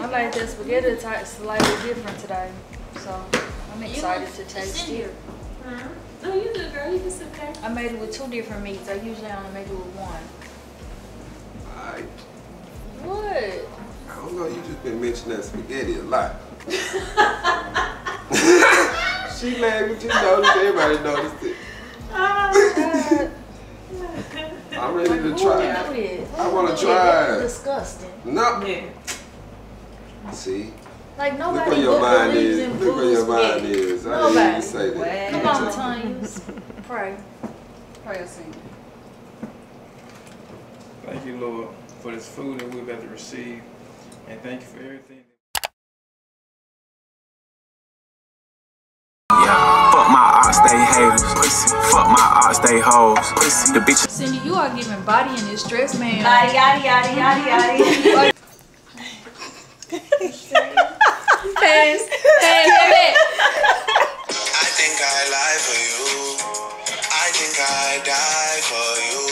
I made this spaghetti slightly different today, so I'm excited to taste it. Huh? Oh, you good, girl. You can sit there. I made it with two different meats. I usually only make it with one. Alright. What? I don't know. You just been mentioning that spaghetti a lot. She laughing. She noticed. Everybody noticed it. Oh, God. I'm ready to try it. I want to try it. Disgusting. No. Yeah. See? Like nobody. Look where your mind is. Look where your mind is. Nobody. I didn't even say that. Come on, Tons. Pray or sing. Thank you, Lord, for this food that we're about to receive, and thank you for everything. Yeah, fuck my ox, they haters. Fuck my ox, they hoes. The bitches. Cindy, you are giving body in this dress, man. Body, yaddy, yaddy, yaddy, yaddy. I think I lie for you. I think I die for you.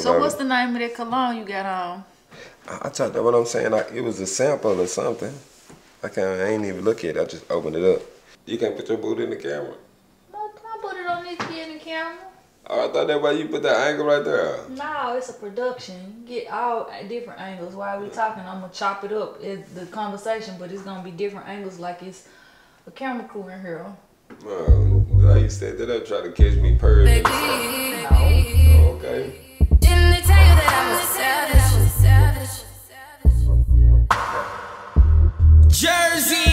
So what's the name of that cologne you got on? I talked about what I'm saying. It was a sample or something. I ain't even look at it. I just opened it up. You can't put your boot in the camera. No, I put it on this kid in the camera. Oh, I thought that's why you put that angle right there. No, it's a production. You get all different angles. While we talking, I'm gonna chop it up. It's the conversation, but it's gonna be different angles, like it's a camera crew in here. Oh, how you set that up? Try to catch me purring. Oh, okay. Didn't they tell you that I was savage? Jersey.